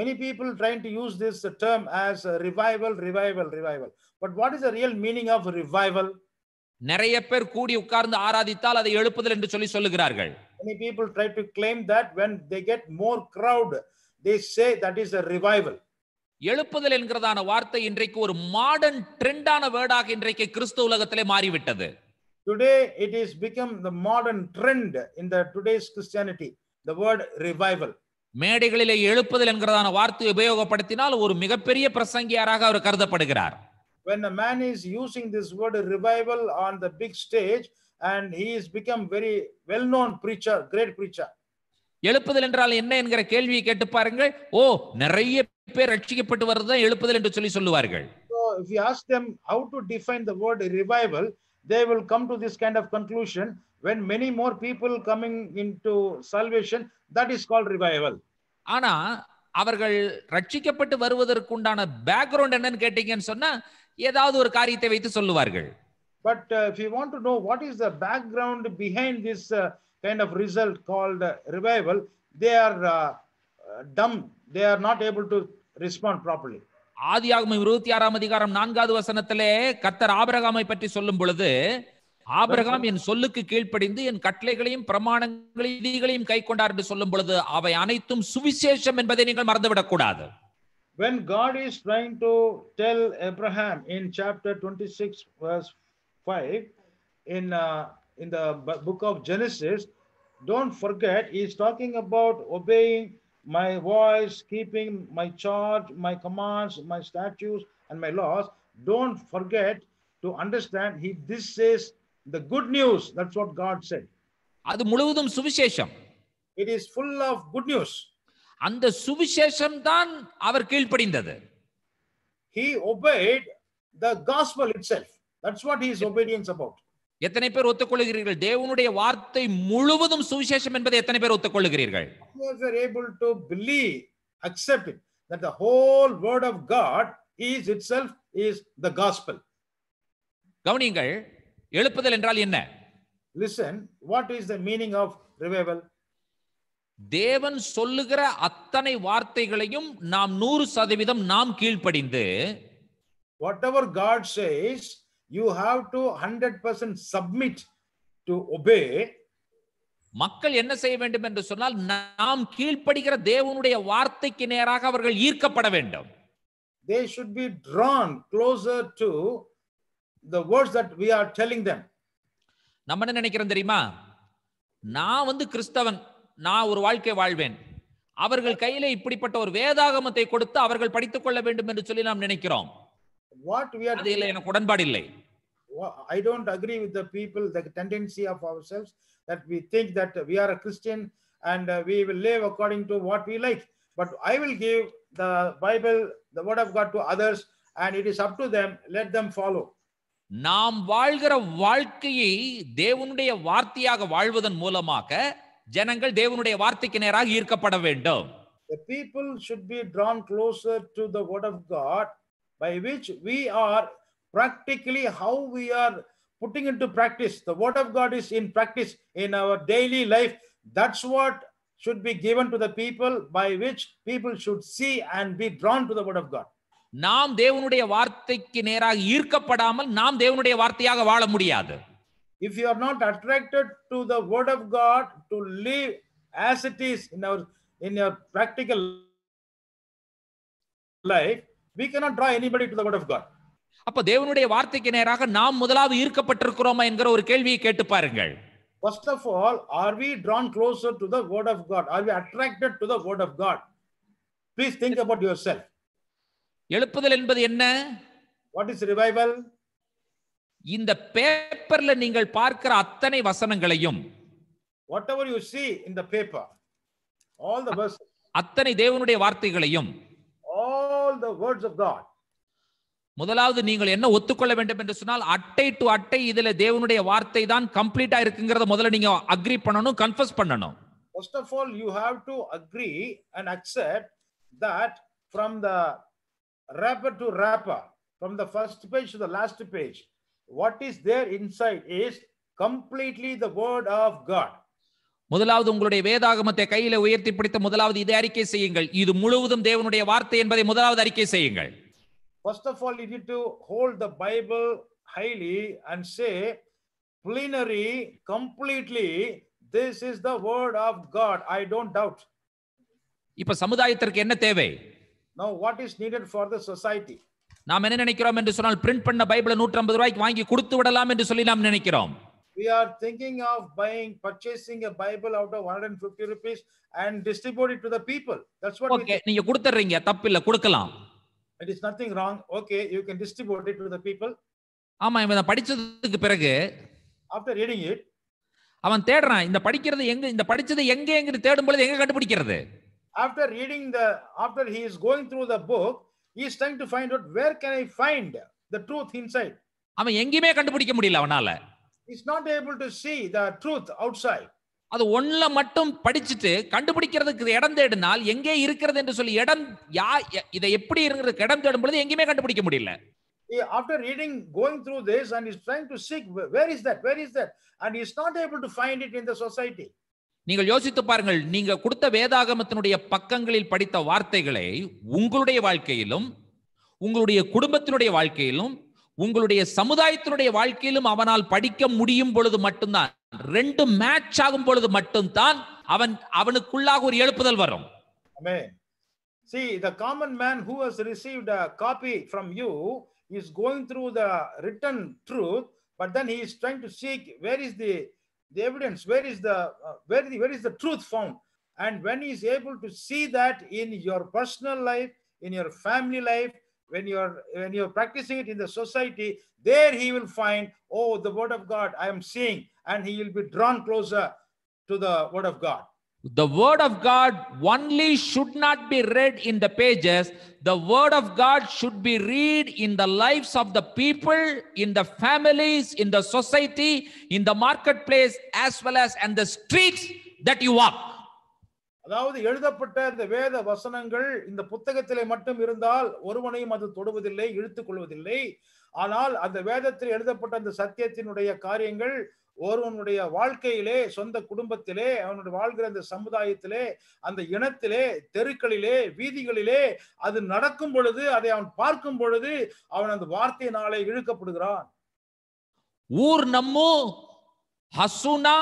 Many people trying to use this term as revival, revival, revival. But what is the real meaning of revival? நிறைய பேர் கூடி உட்கார்ந்து ஆராதித்தால் அதை எழுப்புதல் என்று சொல்லி சொல்கிறார்கள். Many people try to claim that when they get more crowd, they say that is a revival. எழுப்புதல் என்கிறதான வார்த்தை இன்றைக்கு ஒரு மாடர்ன் ட்ரெண்டான வேர்டாக இன்றைக்கு கிறிஸ்துவ உலகத்திலே மாறிவிட்டது. Today it is become the modern trend in the today's Christianity, the word revival. மேடைகளிலே எழுப்புதல் என்கிறதான வார்த்தையை உபயோகப்படுத்தினால் ஒரு மிகப்பெரிய பிரசங்கியாராக அவர் கருதப்படுகிறார். When a man is using this word revival on the big stage and he is become very well known preacher, great preacher. எழுப்புதல் என்றால் என்ன என்கிற கேள்வியை கேட்டு பாருங்கள். ஓ, நிறைய பேர் ரட்சிக்கப்பட்டு வரதா எழுப்புதல் என்று சொல்லி சொல்வார்கள். So if you ask them how to define the word revival, they will come to this kind of conclusion. When many more people coming into salvation, that is called revival. ஆனா அவர்கள் ரட்சிக்கப்பட்டு வருவதற்கு உண்டான பேக்ரவுண்ட் என்னன்னு கேட்டிங்கன்னு சொன்னா ஏதாவது ஒரு காரியத்தை வைத்து சொல்லுவார்கள். But if you want to know what is the background behind this kind of result called revival, they are dumb. They are not able to respond properly. ஆதியாகமம் 26 அதிகாரம் 4வது வசனத்திலே கர்த்தர் ஆபிரகாமை பற்றி சொல்லும் பொழுது, ஆபிரகாம் என் சொல்லுக்கு கீழ்ப்படிந்து என் கட்டளைகளையும் பிரமாணங்களையும் விதிகளையும் கைக்கொண்டார் என்று சொல்லும் பொழுது அவை அனைத்தும் சுவிசேஷம் என்பதை நீங்கள் மறந்துவிடக் கூடாது. When God is trying to tell Abraham in chapter 26 verse 5 in the book of Genesis, don't forget he is talking about obeying my voice, keeping my charge, my commands, my statutes and my laws. Don't forget to understand he this is the good news. That's what God said. அது முழுவதும் சுவிசேஷம். It is full of good news. அந்த சுவிசேஷம் தான் அவர் கீழ்ப்படிந்தது. He obeyed the gospel itself. That's what his obedience about. எத்தனை பேர் ஒத்துக்கொள்கிறீர்கள்? தேவனுடைய வார்த்தை முழுவதும் சுவிசேஷம் என்பதை எத்தனை பேர் ஒத்துக்கொள்கிறீர்கள்? You are able to believe, accept it, that the whole word of God is itself is the gospel. கவனிங்கள், எழுப்புதல் என்றால் என்ன? Listen, what is the meaning of revival? தேவன் சொல்லுகிற அத்தனை வார்த்தைகளையும் நாம் 100% நாம் கீழ்ப்படிந்து, whatever God says you have to 100% submit to obey. மக்கள் என்ன செய்ய வேண்டும் என்று சொன்னால் நாம் கீழ்படிகிற தேவனுடைய வார்த்தைக்கு நேராக அவர்கள் ஈர்க்கப்பட வேண்டும். They should be drawn closer to the words that we are telling them. நம்ம என்ன நினைக்கிறோம் தெரியுமா? நான் வந்து கிறிஸ்தவன், நான் ஒரு வாழ்க்கை வாழ்வேன். அவர்கள் கையிலே இப்படிப்பட்ட ஒரு வேதாகமத்தை கொடுத்து அவர்கள் படித்துக் கொள்ள வேண்டும் என்று சொல்லி நாம் நினைக்கிறோம். What we are அதிலே எனக்கு உடன்பாடு இல்லை. I don't agree with the people, the tendency of ourselves that we think that we are a Christian and we will live according to what we like, but I will give the Bible, the word of God to others and it is up to them, let them follow. நாம் வாழ்கிற வாழ்க்கையை தேவனுடைய வார்த்தையாக வாழ்வதன் மூலமாக ஜனங்கள் தேவனுடைய வார்த்தைக்கு நேராக ஈர்க்கப்பட வேண்டும். The people should be drawn closer to the word of God, by which we are practically how we are putting into practice. The word of God is in practice in our daily life. That's what should be given to the people, by which people should see and be drawn to the word of God. நாம் தேவனுடைய வார்த்தைக்கு நேராக ஈர்க்கப்படாமல் நாம் தேவனுடைய வார்த்தையாக வாழ முடியாது. If you are not attracted to the word of God to live as it is in your practical life, we cannot draw anybody to the word of God. அப்ப தேவனுடைய வார்த்தைக்கு நேராக நாம் முதலாவது ஈர்க்கப்பட்டிருக்கிறோமா என்கிற ஒரு கேள்வியை கேட்டு பாருங்கள். First of all, are we drawn closer to the word of God? Are we attracted to the word of God? Please think about yourself. எழுப்புதல் என்பது என்ன? What is revival? இந்த பேப்பர்ல நீங்கள் பார்க்கிற அத்தனை வசனங்களையும், whatever you see in the paper, all the verses, அத்தனை தேவனுடைய வார்த்தைகளையும், all the words of God. முதலாவது நீங்கள் என்ன ஒத்துக்கொள்ள வேண்டும் என்று சொன்னால், அட்டை டு அட்டை இதுல தேவனுடைய வார்த்தை தான் கம்ப்ளீட்டா இருக்குங்கறத முதல்ல நீங்க அக்ரி பண்ணனும், கன்ஃபஸ் பண்ணனும். First of all, you have to agree and accept that from the wrapper to wrapper, from the first page to the last page, what is there inside is completely the word of God. முதலாவது உங்களுடைய வேதாகமத்தை கையில உயர்த்தி பிடித்து முதலாவது இதை அறிக்கை செய்யுங்கள், இது முழுவதும் தேவனுடைய வார்த்தை என்பதை முதலாவது அறிக்கை செய்யுங்கள். First of all, you need to hold the Bible highly and say plenary completely, this is the word of God, I don't doubt. இப்ப சமூகாயத்திற்கு என்ன தேவை? Now what is needed for the society? நாம் என்ன நினைக்கிறோம் என்று சொன்னால், பிரிண்ட் பண்ண பைபிளை 150 ரூபாய்க்கு வாங்கி கொடுத்து விடலாம் என்று சொல்லி நாம் நினைக்கிறோம். We are thinking of purchasing a Bible out of 150 rupees and distribute it to the people. That's what. Okay, நீங்க கொடுத்துறீங்க, தப்பில்லை, கொடுக்கலாம். It is nothing wrong. Okay, you can distribute it to the people. ஆமா, இவன் படிச்சதுக்கு பிறகு after reading it, அவன் தேடுறான், இந்த படிக்கிறது எங்க, இந்த படிச்சது எங்கேங்கற தேடும் பொழுது எங்க கண்டுபிடிக்கிறது? After reading the, after he is going through the book, he is trying to find out where can I find the truth inside. அவன் எங்கயுமே கண்டுபிடிக்க முடியல அவனால. He's not able to see the truth outside. அது ஒண்ணல மட்டும் படிச்சிட்டு கண்டுபிடிக்கிறதுக்கு இடம் தேடினால் எங்கே இருக்குது என்று சொல்லி இடம், இத எப்படி இருக்குங்கிறது இடம் தேடும் பொழுது எங்கயுமே கண்டுபிடிக்க முடியல. After reading, going through this, and he's trying to seek where is that, and he's not able to find it in the society. நீங்கள் யோசித்து பாருங்கள், நீங்க கொடுத்த வேதாகமத்தினுடைய பக்கங்களில் படித்த வார்த்தைகளை உங்களுடைய வாழ்க்கையிலும் உங்களுடைய குடும்பத்தினுடைய வாழ்க்கையிலும் உங்களுடைய சமுதாயத்தினுடைய வாழ்க்கையிலும் அவனால் படிக்க முடியும் பொழுது மட்டும்தான், ரெண்டு மேட்ச் ஆகும் பொழுது மட்டும்தான் அவனுக்குள்ளாக ஒரு எழுப்புதல் வரும். Amen. See, the common man who has received a copy from you is going through the written truth, but then he is trying to seek where is the evidence, where is the truth found, and when he is able to see that in your personal life, in your family life, when you're practicing it in the society, there he will find, oh, the word of God I am seeing, and he will be drawn closer to the word of God. The word of God only should not be read in the pages. The word of God should be read in the lives of the people, in the families, in the society, in the marketplace, as well as and the streets that you walk. அதாவது எழுதப்பட்ட இந்த வேத வசனங்கள் இந்த புத்தகத்திலே மட்டும் இருந்தால் ஒருவனையும் அது தொடுவதில்லை, இழுத்துக் கொள்வதில்லை. ஆனால் அந்த வேதத்தில் எழுதப்பட்ட அந்த சத்தியத்தினுடைய காரியங்கள் ஒருவனுடைய வாழ்க்கையிலே, சொந்த குடும்பத்திலே, அவனுடைய வாழ்கிற அந்த சமுதாயத்திலே, அந்த இனத்திலே, தெருக்களிலே, வீதிகளிலே அது நடக்கும் பொழுது, அதை அவன் பார்க்கும் பொழுது அவன் அந்த வார்த்தையினாலே இழுக்கப்படுகிறான். ஊர் நம்மு ஹசுனா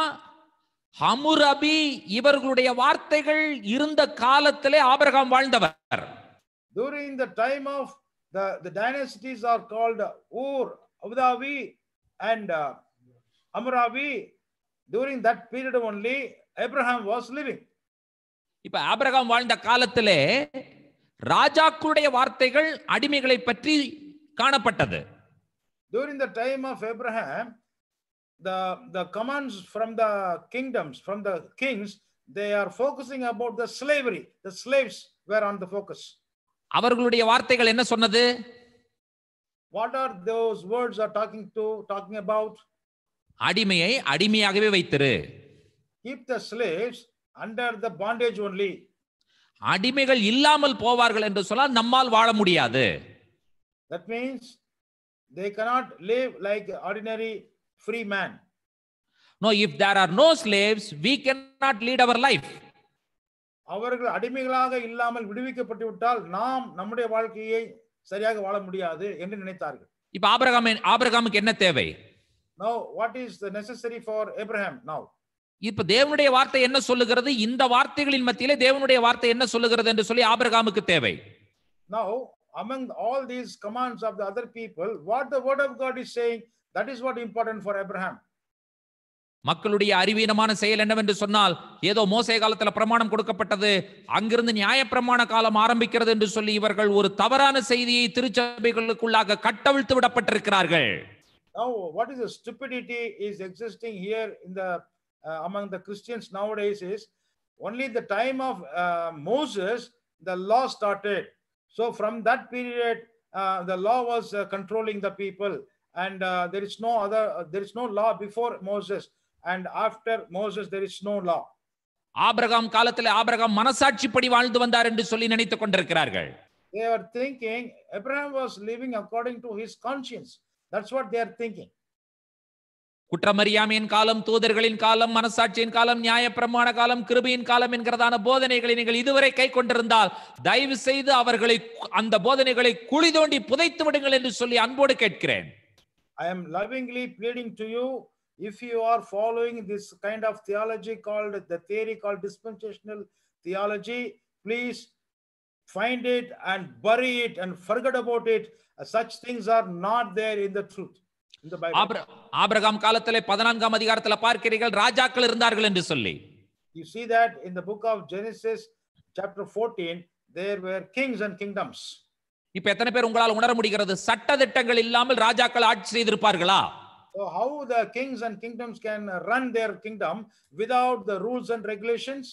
ஹம்முராபி இவர்களுடைய வார்த்தைகள் இருந்த காலத்திலே ஆபிரகாம் வாழ்ந்தவர். During the time of the dynasties are called Ur, Abdavi and Hammurabi. During that period only Abraham was living. இப்ப ஆபிரகாம் வாழ்ந்த காலத்திலே ராஜாக்களுடைய வார்த்தைகள் அடிமைகளை பற்றி காணப்பட்டது. During the time of Abraham, the commands from the kingdoms, from the kings, they are focusing about the slavery. The slaves were on the focus. அவர்களுடைய வார்த்தைகள் என்ன சொன்னது? What are those words are talking about? அடிமையை அடிமையாகவே வைத்திரு. Keep the slaves under the bondage only. அடிமைகள் இல்லாமல் போவார்கள் என்று சொன்னால் நம்மால் வாழ முடியாது. That means they cannot live like ordinary free man. No, if there are no slaves, we cannot lead our life. அவர்கள் அடிமைகளாக இல்லாமல் விடுவிக்கப்பட்டு விட்டால் நாம் நம்முடைய வாழ்க்கையை சரியாக வாழ முடியாது என்று நினைத்தார்கள். இப்ப ஆபிரகாமுக்கு என்ன தேவை? Now what is the necessary for Abraham now? இப்ப தேவனுடைய வார்த்தை என்ன சொல்லுகிறது? இந்த வார்த்தைகளின் மத்தியிலே தேவனுடைய வார்த்தை என்ன சொல்லுகிறது என்று சொல்லி ஆபிரகாமுக்கு தேவை. Now among all these commands of the other people, what the word of God is saying, that is what important for Abraham. மக்களுடைய அறிவீனமான செயல் என்னவென்று சொன்னால், ஏதோ மோசே காலத்துல பிரமாணம் கொடுக்கப்பட்டது, அங்கிருந்து நியாய பிரமாண காலம் ஆரம்பிக்கிறது என்று சொல்லி இவர்கள் ஒரு தவறான செய்தியை திருச்சபைகளுக்குள்ளாக கட்டவிழ்த்து விடப்பட்டிருக்கிறார்கள். Now what is the stupidity is existing here in the among the Christians nowadays is, Only the time of Moses, the law started. So from that period, the law was controlling the people, and there is no other, there is no law before Moses, and after Moses there is no law. Abraham காலத்திலே Abraham மனசாட்சிப்படி வாழ்ந்து வந்தார் என்று சொல்லி நினைத்துக் கொண்டிருக்கிறார்கள். They are thinking Abraham was living according to his conscience. That's what they are thinking. குற்றமறியாமையின் காலம், தூதர்களின் காலம், மனசாட்சியின் காலம், நியாயப்பிரமாண காலம், கிருபையின் காலம் என்கிறதான போதனைகளை நீங்கள் இதுவரை கை கொண்டிருந்தால் தயவு செய்து அவர்களை அந்த போதனைகளை குழி தோண்டி புதைத்து விடுங்கள் என்று சொல்லி அன்போடு கேட்கிறேன். I am lovingly pleading to you, if you are following this kind of theology called, the theory called dispensational theology, please find it and bury it and forget about it. Such things are not there in the truth, in the Bible. Abraham காலத்திலே 14ஆம் அதிகாரத்திலே பார்க்கிறீர்கள் ராஜாக்கள் இருந்தார்கள் என்று சொல்லி. You see that in the book of Genesis chapter 14 there were kings and kingdoms. இப்ப எத்தனை பேர் உங்களால் உணர முடிகிறது சட்டதிட்டங்கள் இல்லாமல் ராஜாக்கள் ஆட்சி செய்திருப்பார்களா? So how the kings and kingdoms can run their kingdom without the rules and regulations?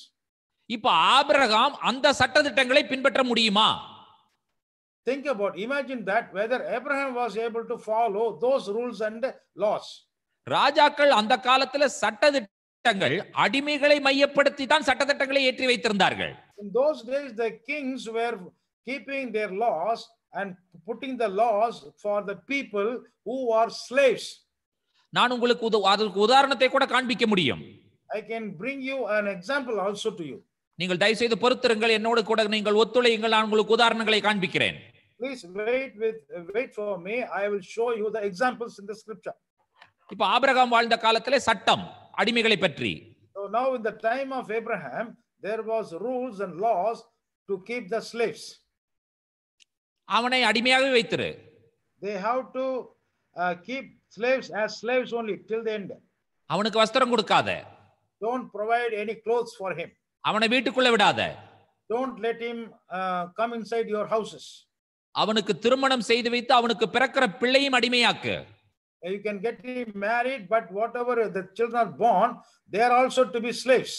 இப்ப ஆபிரகாம் அந்த சட்டதிட்டங்களை பின்பற்ற முடியுமா? Think about, imagine that, whether Abraham was able to follow those rules and laws. ராஜாக்கள் அந்த காலத்திலே சட்டதிட்டங்கள் அடிமைகளை மையப்படுத்தி தான் சட்டதிட்டங்களை ஏற்றி வைத்திருந்தார்கள். In those days the kings were keeping their laws and putting the laws for the people who are slaves. நான் உங்களுக்கு உதாரணத்தை கூட காண்பிக்க முடியும். I can bring you an example also to you. நீங்கள் தயவு செய்து பொறுத்திருங்கள், என்னோடு கூட நீங்கள் ஒத்துழையுங்கள், நான் உங்களுக்கு உதாரணங்களை காண்பிக்கிறேன். Please wait for me, I will show you the examples in the scripture. இப்ப ஆபிரகாம் வாழ்ந்த காலத்திலே சட்டம் அடிமைகளை பற்றி. So now in the time of Abraham there was rules and laws to keep the slaves. அவனை அடிமையாகவே வைத்திரு. They have to keep slaves as slaves only till the end. அவனுக்கு வஸ்திரம் கொடுக்காதே. Don't provide any clothes for him. அவனை வீட்டுக்குள்ள விடாதே. Don't let him come inside your houses. அவனுக்கு திருமணம் செய்து வைத்து அவனுக்கு பிறக்கிற பிள்ளையும் அடிமையாக்கு. You can get him married, but whatever the children are born, they are also to be slaves.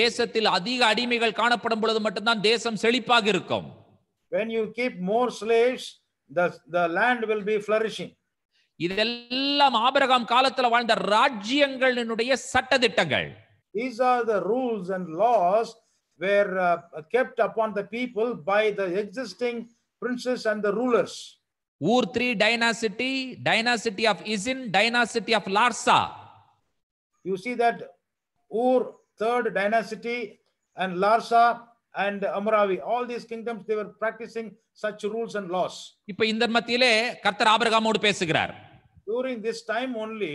தேசத்தில் அதிக அடிமைகள் காணப்படும் பொழுது மட்டும்தான் தேசம் செழிப்பாக இருக்கும். When you keep more slaves, the land will be flourishing. இதெல்லாம் ஆபிரகாம் காலத்துல வாழ்ந்த ராஜ்யங்களினுடைய சட்டதிட்டங்கள். These are the rules and laws were kept upon the people by the existing princes and the rulers. Ur 3 dynasty, dynasty of Isin, dynasty of Larsa. You see that Ur 3rd dynasty and Larsa and Hammurabi, all these kingdoms they were practicing such rules and laws. இப்ப இந்த மத்தியிலே கர்த்தர் ஆபிரகாமோடு பேசுகிறார். During this time only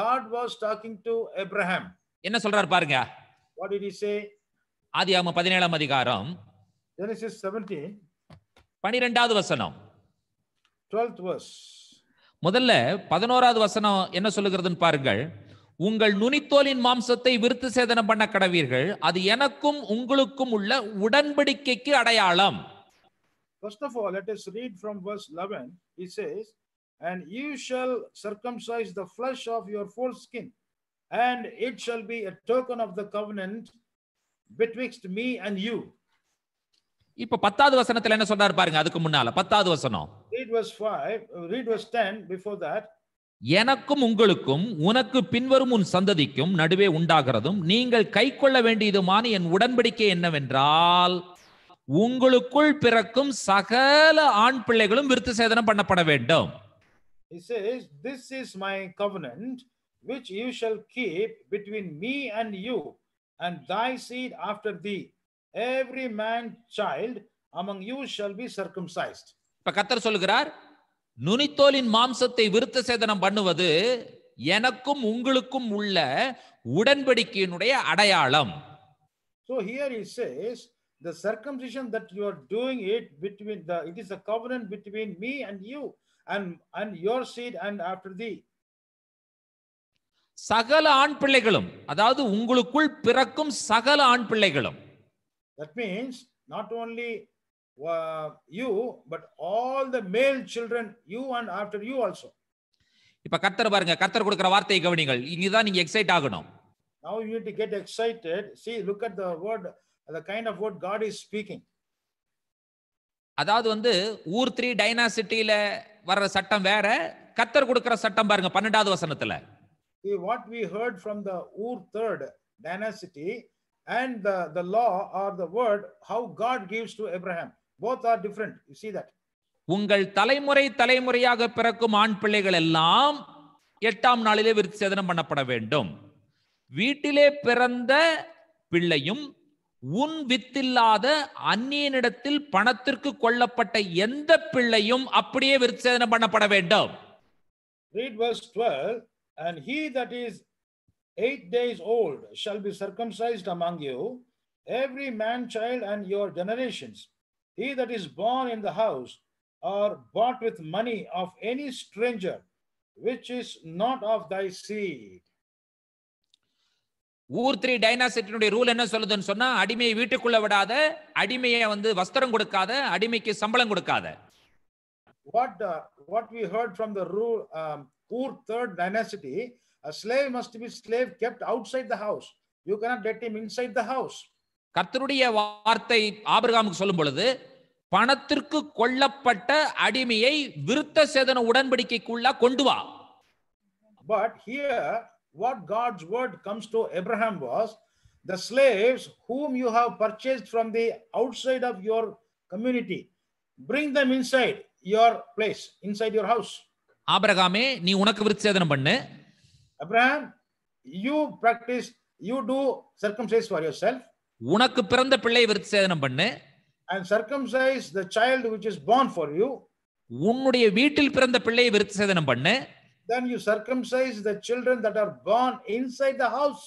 God was talking to Abraham. என்ன சொல்றார் பாருங்க. What did he say? ஆதியாகமம் 17ஆம் அதிகாரம் Genesis 17 12வது வசனம் 12th verse. முதல்ல 11வது வசனம் என்ன சொல்லுகிறதுன்னு பாருங்கள். உங்கள் நுனித்தோலின் மாம்சத்தை விருத்து சேதனம் பண்ண கடவீர்கள், அது எனக்கும் உங்களுக்கும் உள்ள உடன்படிக்கைக்கு அடையாளம். First of all, let us read from verse 11. He says, and you shall circumcise the flesh of your foreskin, and it shall be a token of the covenant betwixt me and you. இப்ப 10வது வசனத்துல என்ன சொல்றாரு பாருங்க. அதுக்கு முன்னால 10வது வசனம். Read verse 5, read verse 10 before that. எனக்கும் உங்களுக்கும் உனக்கு பின்வரும் உன் சந்ததிக்கும் நடுவே உண்டாகிறதும் நீங்கள் கைக்கொள்ள வேண்டியதுமான என் உடன்படிக்கை என்னவென்றால் உங்களுக்குள் பிறக்கும் சகல ஆண் பிள்ளைகளும் விருத்து சேதனம் பண்ணப்பட வேண்டும். He says, this is my covenant which you shall keep between me and you and thy seed after thee, every man child among you shall be circumcised. இப்ப கர்த்தர் சொல்கிறார், நுனித்தோலின் மாம்சத்தை விருத்த சேதனம் பண்ணுவது எனக்கும் உங்களுக்கும் உள்ள உடன்படிக்கையினுடைய அடையாளம். So here he says the circumcision that you are doing it between the, it is a covenant between me and you and your seed and after thee. சகல ஆண் பிள்ளைகளும், அதாவது உங்களுக்குள் பிறக்கும் சகல ஆண் பிள்ளைகளும். That means not only you but all the male children, you and after you also. இப்ப கர்த்தர் பாருங்க, கர்த்தர் கொடுக்கிற வார்த்தையை கவனிங்கள். இங்கதான் நீங்க எக்ஸைட் ஆகணும். Now you need to get excited. See, look at the word, the kind of word God is speaking. அதாவது வந்து ஊர் 3 டைனாசிட்டில வர்ற சட்டம் வேற கத்தர் கொடுக்கிற சட்டம் பாருங்க 12வது வசனத்துல. What we heard from the Ur third dynasty and the law or the word how God gives to Abraham, both are different. You see that. உங்கள் தலைமுறை தலைமுறையாக பிறக்கும் ஆண் பிள்ளைகள் எல்லாம் 8ஆம் நாளிலே விருத்திசேதனம் பண்ணப்பட வேண்டும். வீட்டிலே பிறந்த பிள்ளையும் உன் வித்தில்லாத அந்நியனிடத்தில் பணத்திற்கு கொள்ளப்பட்ட எந்த பிள்ளையும் அப்படியே விருத்திசேதனம் பண்ணப்பட வேண்டும். Read verse 12. And he that is 8 days old shall be circumcised among you, every man child and your generations. He that is born in the house or bought with money of any stranger, which is not of thy seed. ஊர் 3 டைனாசிட்டினுடைய rule என்ன சொல்லுதுன்னு சொன்னா அடிமையை வீட்டுக்குள்ள விடாத, அடிமையை வந்து வஸ்திரம் கொடுக்காத, அடிமைக்கு சம்பளம் கொடுக்காத. What we heard from the rule Ur third dynasty, a slave must be slave kept outside the house. You cannot let him inside the house. கர்த்தருடைய வார்த்தை ஆபிரகாமுக்கு சொல்லும் பொழுது பணத்திற்கு கொள்ளப்பட்ட அடிமையை விருத்தசேதன உடன்படிக்கைக்குள்ள கொண்டு வா. But here what God's word comes to Abraham was, the slaves whom you have purchased from the outside of your community, bring them inside your place, inside your house. Abrahame, nee unakku virutsedanam pannu. Abraham, you practice, you do circumcise for yourself. Unakku pirandha pillai virutsedanam pannu. And circumcise the child which is born for you. Unnudaiya veetil pirandha pillai virutsedanam pannu. Then you circumcise the children that are born inside the house.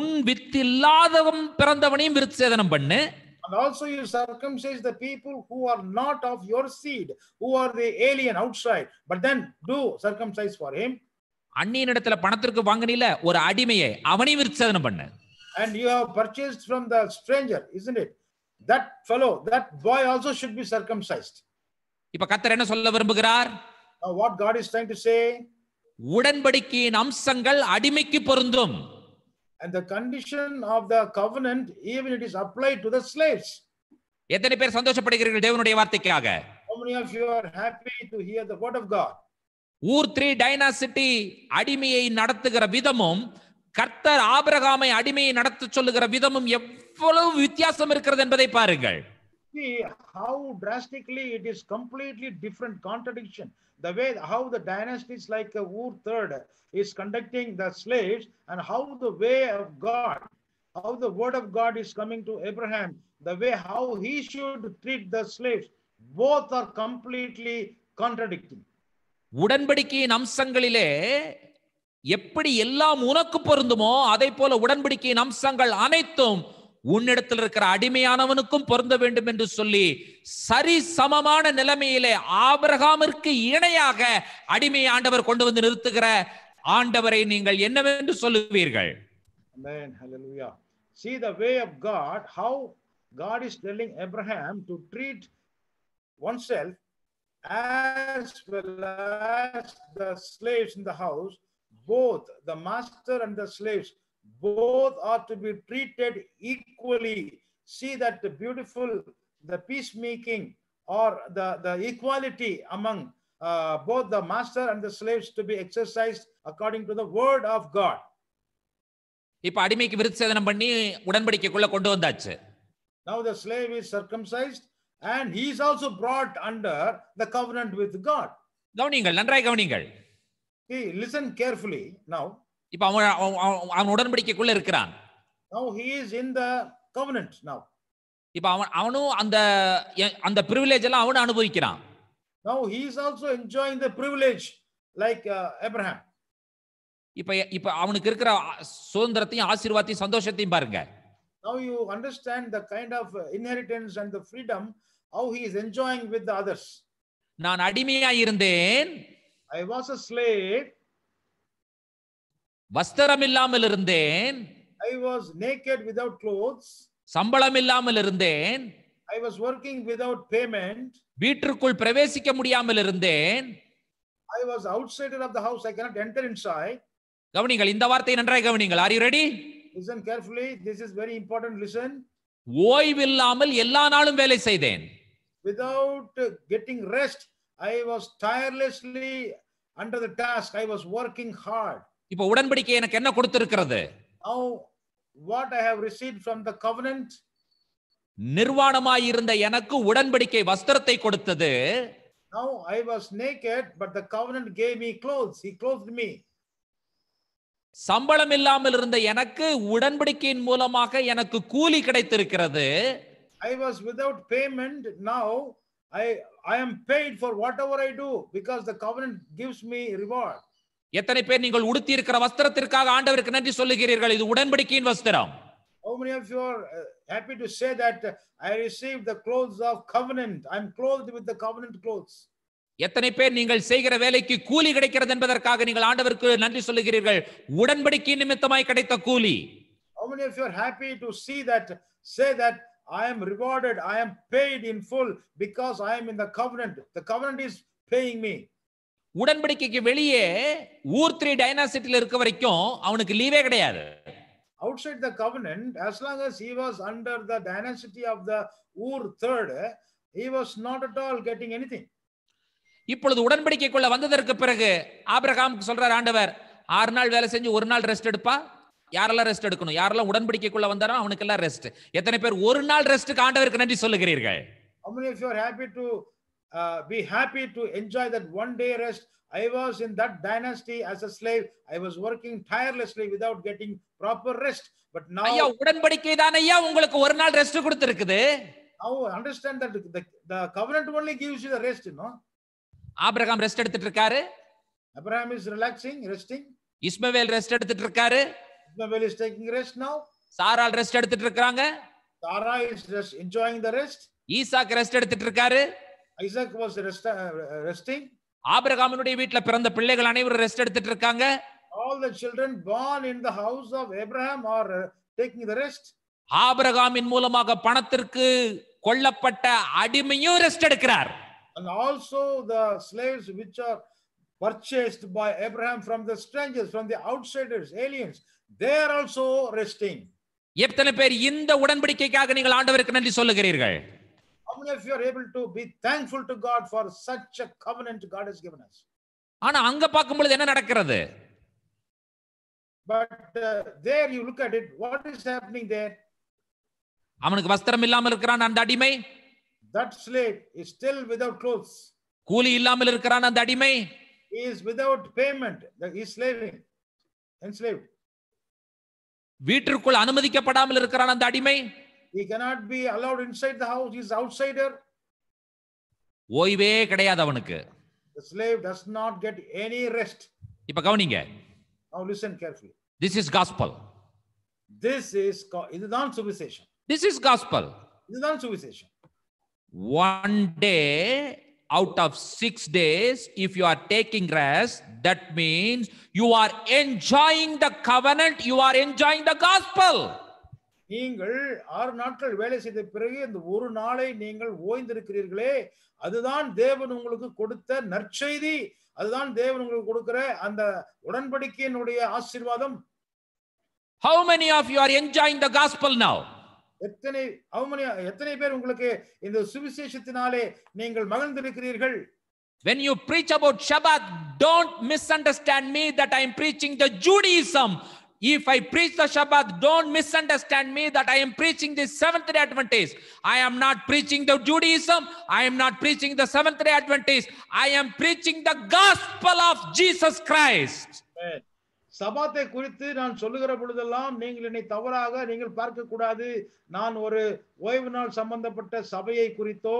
Un vittilladavum pirandavaniyum virutsedanam pannu. And also you circumcise the people who are not of your seed, who are the alien outside, but then do circumcise for him. Anniyinadathala panathirku vaanganila or adimeye avani virutsedanam pannu. And you have purchased from the stranger, isn't it? That fellow, that boy also should be circumcised. Ipa kathar enna solla virumbugirar? What God is trying to say, உடன்படிக்கையின் அம்சங்கள் அடிமைக்கு பொருந்தும். And the condition of the covenant, even it is applied to the slaves. எத்தனை பேர் சந்தோஷப்படுகிறீர்கள் தேவனுடைய வார்த்தைக்காக? How many of you are happy to hear the word of God? ஊர் 3 dynasty அடிமையை நடத்துகிற விதமும் கர்த்தர் ஆபிரகாமை அடிமையை நடத்த சொல்லுகிற விதமும் எவ்வளவு வித்தியாசம் இருக்கிறது என்பதை பாருங்கள். See how drastically it is, completely different contradiction. The way how the dynasties like Ur third is conducting the slaves, and how the way of God, how the word of God is coming to Abraham, the way how he should treat the slaves, both are completely contradicting. உடன்படிக்கையின் அம்சங்களிலே எப்படி எல்லாம் உனக்கு பொருந்துமோ அதே போல உடன்படிக்கையின் அம்சங்கள் அனைத்தும் உன்னிடத்தில் இருக்கிற அடிமையானவனுக்கும் பொருந்த வேண்டும் என்று சொல்லி சரி சமமான நிலைமையிலே ஆபிரகாமிற்கு இணையாக அடிமை ஆண்டவர் கொண்டு வந்து நிறுத்துகிற ஆண்டவரை நீங்கள் என்னவென்று சொல்லுவீர்கள்? Amen. Hallelujah. See the way of God, how God is telling Abraham to treat oneself as well as the slaves in the house, both the master and the slaves. Both are to be treated equally. See that the beautiful, the peacemaking or the equality among both the master and the slaves to be exercised according to the word of God. இப்ப அடிமைக்கு விருத்திசேதனம் பண்ணி உடன்படிக்கைக்குள்ள கொண்டு வந்தாச்சு. Now the slave is circumcised and he is also brought under the covenant with God. கவனிங்கள், நன்றாய் கவனிங்கள். See, listen carefully now. இப்ப அவன் உடன்படிக்கைக்குள்ள இருக்கிறான். Now he is in the covenant now. இப்ப அவனும் அந்த privilege எல்லாம் அவனும் அனுபவிக்கிறான். Now he is also enjoying the privilege like Abraham. இப்ப அவனுக்கு இருக்கிற சுதந்திரத்தையும் ஆசீர்வாதத்தையும் சந்தோஷத்தையும் பாருங்க. Now you understand the kind of inheritance and the freedom how he is enjoying with the others. நான் அடிமையா இருந்தேன். I was a slave. வஸ்திரம் இல்லாமல் இருந்தேன். I was naked without clothes. சம்பளம் இல்லாமல் இருந்தேன். I was working without payment. வீட்டிற்குள் பிரவேசிக்க முடியாமல் இருந்தேன். I was outsider of the house. I cannot enter inside. கவனிங்கள் இந்த வார்த்தையை நன்றாக கவனிங்கள். Are you ready? Listen carefully. This is very important. Listen. ஓய்வில்லாமல் எல்லா நாளும் வேலை செய்தேன். Without getting rest, I was tirelessly under the task. I was working hard. இப்போ உடன்படிக்கை எனக்கு என்ன கொடுத்திருக்கிறது? Now what I have received from the covenant. நிர்வாணமாய் இருந்த எனக்கு உடன்படிக்கை வஸ்திரத்தை கொடுத்தது. Now I was naked, but the covenant gave me clothes. He clothed me. சம்பளம் இல்லாமல் இருந்த எனக்கு உடன்படிக்கையின் மூலமாக எனக்கு கூலி கிடைத்திருக்கிறது. I was without payment. Now I am paid for whatever I do because the covenant gives me reward. எத்தனை பேர் நீங்கள் உடுத்தி இருக்கிற வஸ்திரத்திற்காக ஆண்டவருக்கு நன்றி சொல்லுகிறீர்கள்? இது உடன்படிக்கையின் வஸ்திரம். How many of you are happy to say that I received the clothes of covenant? I am clothed with the covenant clothes. எத்தனை பேர் நீங்கள் செய்கிற வேலைக்கு கூலி கிடைக்கிறது என்பதற்காக நீங்கள் ஆண்டவருக்கு நன்றி சொல்லுகிறீர்கள்? உடன்படிக்கை நிமித்தமாய் கிடைத்த கூலி. How many of you are happy to see that, say that I am rewarded, I am paid in full because I am in the covenant. The covenant is paying me. உடன்படிக்கைக்கு வெளியே ஊர் 3 டைனாசிட்டில இருக்க வரைக்கும் அவனுக்கு லீவே கிடையாது. Outside the covenant, as long as he was under the dynasty of the Ur III, he was not at all getting anything. இப்பொழுது உடன்படிக்கைக்குள்ள வந்ததற்கு பிறகு ஆபிரகாமுக்கு சொல்றார் ஆண்டவர், 6 நாள் வேலை செஞ்சு ஒரு நாள் ரெஸ்ட் எடுப்பா. யாரெல்லாம் ரெஸ்ட் எடுக்கணும்? யாரெல்லாம் உடன்படிக்கைக்குள்ள வந்தாரோ அவங்களுக்கு எல்லாம் ரெஸ்ட். எத்தனை பேர் ஒரு நாள் ரெஸ்ட்க்கு ஆண்டவருக்கு நன்றி சொல்லுகிறீர்கள்? How many of you are happy to be happy to enjoy that one day rest? I was in that dynasty as a slave. I was working tirelessly without getting proper rest, but now ஐயா உடன்படிக்கை தான் ஐயா உங்களுக்கு ஒரு நாள் rest கொடுத்திருக்குது. Now understand that the covenant only gives you the rest, you know. Abraham rest எடுத்துட்டு இருக்காரு. Abraham is relaxing, resting. Ishmael rest எடுத்துட்டு இருக்காரு. Ishmael is taking rest now. Sarah rest எடுத்துட்டு இருக்காங்க. Sarah is just enjoying the rest. Isaac rest எடுத்துட்டு இருக்காரு. Isaac was resting. ஆபிரகாமினுடைய வீட்ல பிறந்த பிள்ளைகள் அனைவரும் ரெஸ்ட் எடுத்துட்டு இருக்காங்க. All the children born in the house of Abraham are taking the rest. ஆபிரகாமின் மூலமாக பணத்திற்கு கொல்லப்பட்ட அடிமையும் ரெஸ்ட் எடுக்கிறார். And also the slaves which are purchased by Abraham from the strangers, from the outsiders, aliens, they are also resting. எத்தனை பேர் இந்த உடன்படிக்கைக்காக நீங்கள் ஆண்டவருக்கு நன்றி சொல்லுகிறீர்கள்? How many of you are able to be thankful to God for such a covenant God has given us? ஆனா அங்க பாக்கும்போது என்ன நடக்கிறது? But there you look at it, what is happening there? அவனுக்கு வஸ்திரம் இல்லாமல் இருக்கிறான் அந்த அடிமை. That slave is still without clothes. கூலி இல்லாமல் இருக்கிறான் அந்த அடிமை. He is without payment. He is slaving, enslaved. வீட்டிற்குள் அனுமதிக்கப்படாமல் இருக்கிறான் அந்த அடிமை. He cannot be allowed inside the house. He is outsider. ஓய்வே கிடையாது அவனுக்கு. The slave does not get any rest. இப்ப கவனிங்க. Now listen carefully. This is gospel. This is suvisation. This is gospel. This is suvisation. One day out of 6 days, if you are taking rest, that means you are enjoying the covenant, you are enjoying the gospel. நீங்கள் 6 நாட்கள் வேலை செய்த பிறகு இந்த ஒரு நாளை நீங்கள் ஓய்ந்திருக்கிறீர்களே, அதுதான் தேவன் உங்களுக்கு கொடுத்த நற்செய்தி, அதுதான் தேவன் உங்களுக்கு கொடுக்கிற அந்த உடன்படிக்கையினுடைய ஆசீர்வாதம். How many of you are enjoying the gospel now? எத்தனை பேர் உங்களுக்கு இந்த சுவிசேஷத்தினாலே நீங்கள் மகிழ்ந்திருக்கிறீர்கள்? When you preach about Shabbat, don't misunderstand me that I am preaching the Judaism. If I preach the Shabbat, don't misunderstand me that I am preaching the Seventh-day Adventist. I am not preaching the Judaism. I am not preaching the Seventh-day Adventist. I am preaching the gospel of Jesus Christ. Amen. சபாத்தை குறித்து நான் சொல்லுகிற பொழுதெல்லாம் நீங்கள் என்னை தவறாக நீங்கள் பார்க்க கூடாது. நான் ஒரு ஓய்வு நாள் சம்பந்தப்பட்ட சபையை குறித்தோ,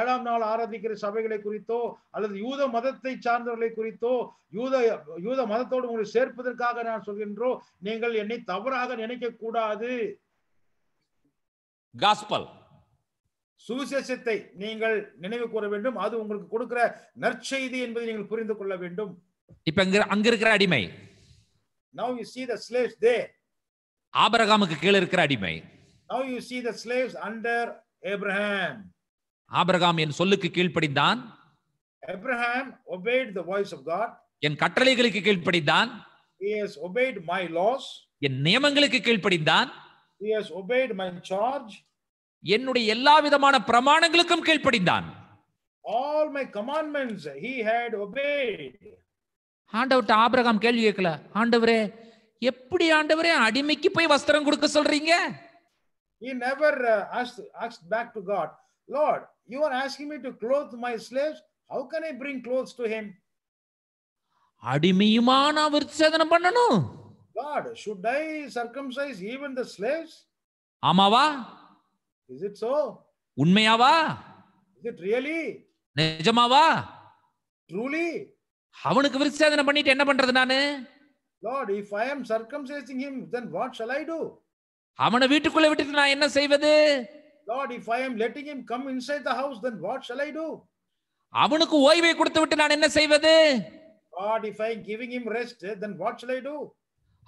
7ஆம் நாள் ஆராதிக்கிற சபைகளை குறித்தோ, அல்லது யூத மதத்தை சார்ந்தவர்களை குறித்தோ, யூத மதத்தோடு உங்களை சேர்ப்பதற்காக நான் சொல்கின்றோம். நீங்கள் என்னை தவறாக நினைக்க கூடாது. காஸ்பல் சுவிசேஷத்தை நீங்கள் நினைவு கூற வேண்டும். அது உங்களுக்கு கொடுக்கிற நற்செய்தி என்பதை நீங்கள் புரிந்து கொள்ள வேண்டும். இப்ப அங்க இருக்கிற அடிமை. Now you see the slaves there. ஆபிரகாமுக்கு கீழ இருக்கிற அடிமை. Now you see the slaves under Abraham. Abraham என் சொல்லுக்கு கீழ்ப்படிந்தான். Abraham obeyed the voice of God. என் கட்டளைகளுக்கு கீழ்ப்படிந்தான். He has obeyed my laws. N நியமங்களுக்கு கீழ்ப்படிந்தான். He has obeyed my charge. என்னுடைய எல்லா விதமான பிரமாணங்களுக்கும் கீழ்ப்படிந்தான். All my commandments he had obeyed. ஆண்டவட்ட Abraham கேள்வி கேட்கல. ஆண்டவரே எப்படி ஆண்டவரே அடிமைக்கு போய் வஸ்திரம் கொடுக்க சொல்றீங்க? He never asked back to God, Lord, you are asking me to clothe my slaves. How can I bring clothes to him? அடிமையுமான விருச்சேதனம் பண்ணணும். God, should I circumcise even the slaves? ஆமாவா? Is it so? உண்மையாவா? Is it really? நிஜமாவா? Truly? அவனுக்கு விருச்சேதனம் பண்ணிட்டு என்ன பண்றது நானு? Lord, if I am circumcising him, then what shall I do? அவனை வீட்டுக்குள்ள விட்டுட்டு நான் என்ன செய்வது? Lord, if I am letting him come inside the house, then what shall I do? அவனுக்கு ஓய்வை கொடுத்து விட்டு நான் என்ன செய்வது? Lord, if I am giving him rest, then what shall I do?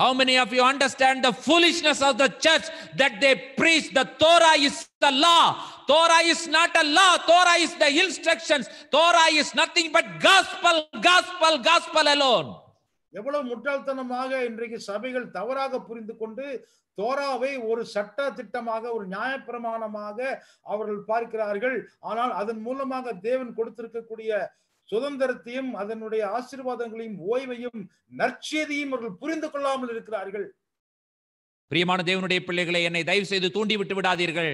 How many of you understand the foolishness of the church that they preach the Torah is the law? Torah is not a law. Torah is the instructions. Torah is nothing but gospel, gospel, gospel alone. எவ்வளவு முட்டாள்தனமாக இன்றைக்கு சபைகள் தவறாக புரிந்து கொண்டு தோராவை ஒரு சட்ட திட்டமாக ஒரு நியாயப்பிரமாணமாக அவர்கள் பார்க்கிறார்கள். ஆனால் அதன் மூலமாக தேவன் கொடுத்திருக்கக்கூடிய சுதந்திரத்தையும் அதனுடைய ஆசீர்வாதங்களையும் ஓய்வையும் நற்செய்தியையும் அவர்கள் புரிந்து கொள்ளாமல் இருக்கிறார்கள். பிரியமான தேவனுடைய பிள்ளைகளை, என்னை தயவு செய்து தூண்டி விட்டு விடாதீர்கள்,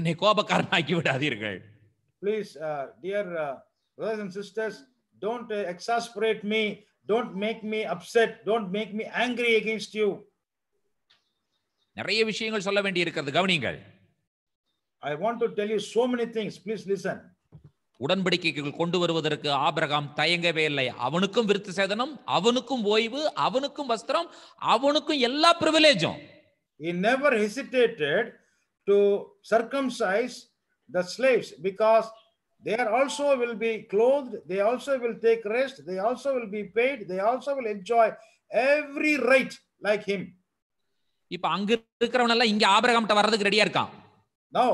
என்னை கோபக்காரனாக்கி விடாதீர்கள். Please, dear brothers and sisters, don't exasperate me. Don't make me upset. Don't make me angry against you. நிறைய விஷயங்கள் சொல்ல வேண்டி இருக்குது, கவனிங்கள். I want to tell you so many things, please listen. உடன்படிக்கைக்கு கொண்டு வருவதற்கு ஆபிரகாம் தயங்கவே இல்லை. அவனுக்கும் விருத்தசேதனம், அவனுக்கும் ஓய்வு, அவனுக்கும் வஸ்திரம், அவனுக்கும் எல்லா பிரிவிலேஜும். He never hesitated to circumcise the slaves because they are also will be clothed, they also will take rest, they also will be paid, they also will enjoy every right like him. இப்ப அங்க இருக்கிறவங்க எல்லாம் இங்க Abraham கிட்ட வரதுக்கு ரெடியா இருக்கான். Now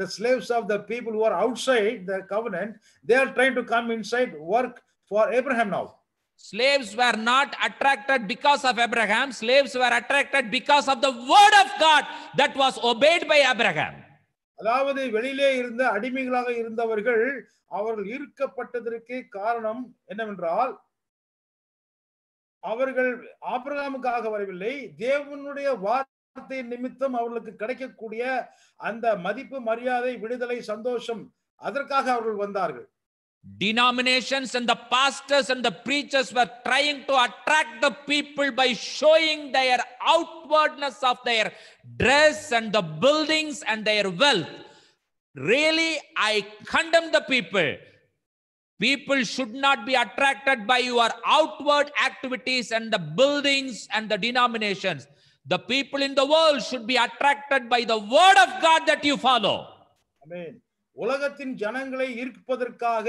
the slaves of the people who are outside the covenant, they are trying to come inside, work for Abraham now. Slaves were not attracted because of Abraham. Slaves were attracted because of the word of God that was obeyed by Abraham. அதாவது வெளியிலே இருந்த அடிமைகளாக இருந்தவர்கள் அவர்கள் ஈர்க்கப்பட்டதற்கு காரணம் என்னவென்றால் அவர்கள் ஆபிரகாமுக்காக வரவில்லை, தேவனுடைய வார்த்தை நிமித்தம் அவர்களுக்கு கிடைக்கக்கூடிய அந்த மதிப்பு, மரியாதை, விடுதலை, சந்தோஷம், அதற்காக அவர்கள் வந்தார்கள். Denominations and the pastors and the preachers were trying to attract the people by showing their outwardness of their dress and the buildings and their wealth. Really, I condemn the people. People should not be attracted by your outward activities and the buildings and the denominations. The people in the world should be attracted by the word of God that you follow. Amen. உலகத்தின் ஜனங்களை ஈர்ப்பதற்காக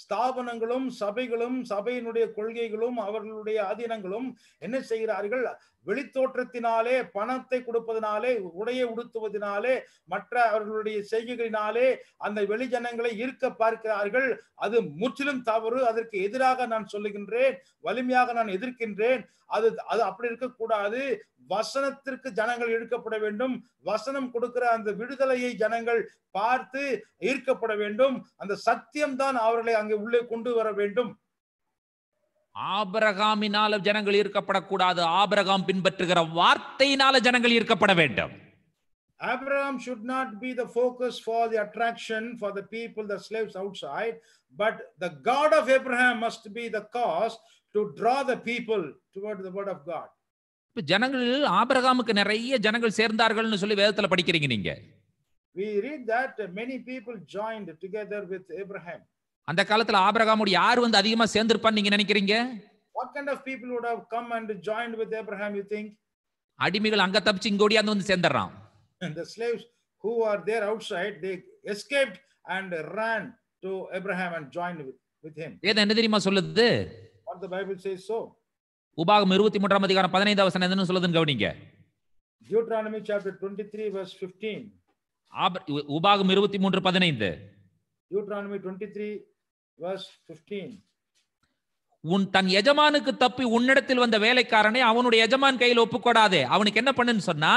ஸ்தாபனங்களும் சபைகளும் சபையினுடைய கொள்கைகளும் அவர்களுடைய ஆதீனங்களும் என்ன செய்கிறார்கள்? வெளித்தோற்றத்தினாலே, பணத்தை கொடுப்பதனாலே, உடையை உடுத்துவதனாலே, மற்ற அவர்களுடைய செய்கைகளினாலே அந்த வெளி ஜனங்களை ஈர்க்க பார்க்கிறார்கள். அது முற்றிலும் தவறு. அதற்கு எதிராக நான் சொல்லுகின்றேன், வலிமையாக நான் எதிர்க்கின்றேன். அது அது அப்படி இருக்கக்கூடாது. வசனத்திற்கு ஜனங்கள் ஈர்க்கப்பட வேண்டும். வசனம் கொடுக்கிற அந்த விடுதலையை ஜனங்கள் பார்த்து ஈர்க்கப்பட வேண்டும். அந்த சத்தியம்தான் அவர்களை அங்கே உள்ளே கொண்டு வர வேண்டும். ஆபிரகாமினால ஜனங்கள் ஈர்க்கப்படக்கூடாது, ஆபிரகாம் பின்பற்றுகிற வார்த்தையினால ஜனங்கள் ஈர்க்கப்பட வேண்டும். Abraham should not be the focus for the attraction for the people, the slaves outside, but the God of Abraham must be the cause to draw the people toward the word of God. இப்ப ஜனங்கள் ஆபிரகாமுக்கு நிறைய ஜனங்கள் சேர்ந்தார்கள்னு சொல்லி வேதத்துல படிக்கிறீங்க நீங்க. We read that many people joined together with Abraham. அந்த காலத்துல ஆபிரகாமுடைய யார் வந்து அதிகமா சேர்ந்திருப்பான்னு நீங்க நினைக்கிறீங்க? What kind of people would have come and joined with Abraham, you think? அடிமைகள் அங்க தப்பிச்சு இங்க ஓடியாந்து வந்து சேர்ந்தறான். The slaves who are there outside, they escaped and ran to Abraham and joined with him. வேதம் என்ன தெரியுமா சொல்லுது? What the Bible says so. உபாகமம் 23ஆம் அதிகாரம் 15ஆம் வசனம் என்ன சொல்லுதுன்னு கவனிங்க. Deuteronomy chapter 23 verse 15. உபாகமம் 23:15. Deuteronomy 23 verse 15. உன் தன் எஜமானுக்கு தப்பி உன்னிடத்தில் வந்த வேலைக்காரனை அவனுடைய எஜமான் கையில் ஒப்புக்கொடாதே. அவனுக்கு என்ன பண்ணுன்னு சொன்னா,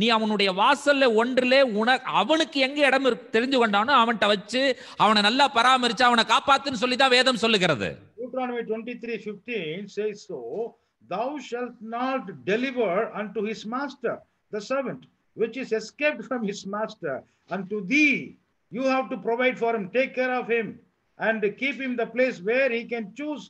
நீ அவனுடைய வாசல்ல ஒன்றிலே அவனுக்கு எங்க இடம் தெரிஞ்சு கொண்டானோ அவன்கிட்ட வச்சு அவனை நல்லா பராமரிச்சு அவனை காப்பாத்துன்னு சொல்லிதான் வேதம் சொல்லுகிறது. Deuteronomy 23:15 says, so thou shalt not deliver unto his master the servant which is escaped from his master unto thee. You have to provide for him, take care of him, and keep him the place where he can choose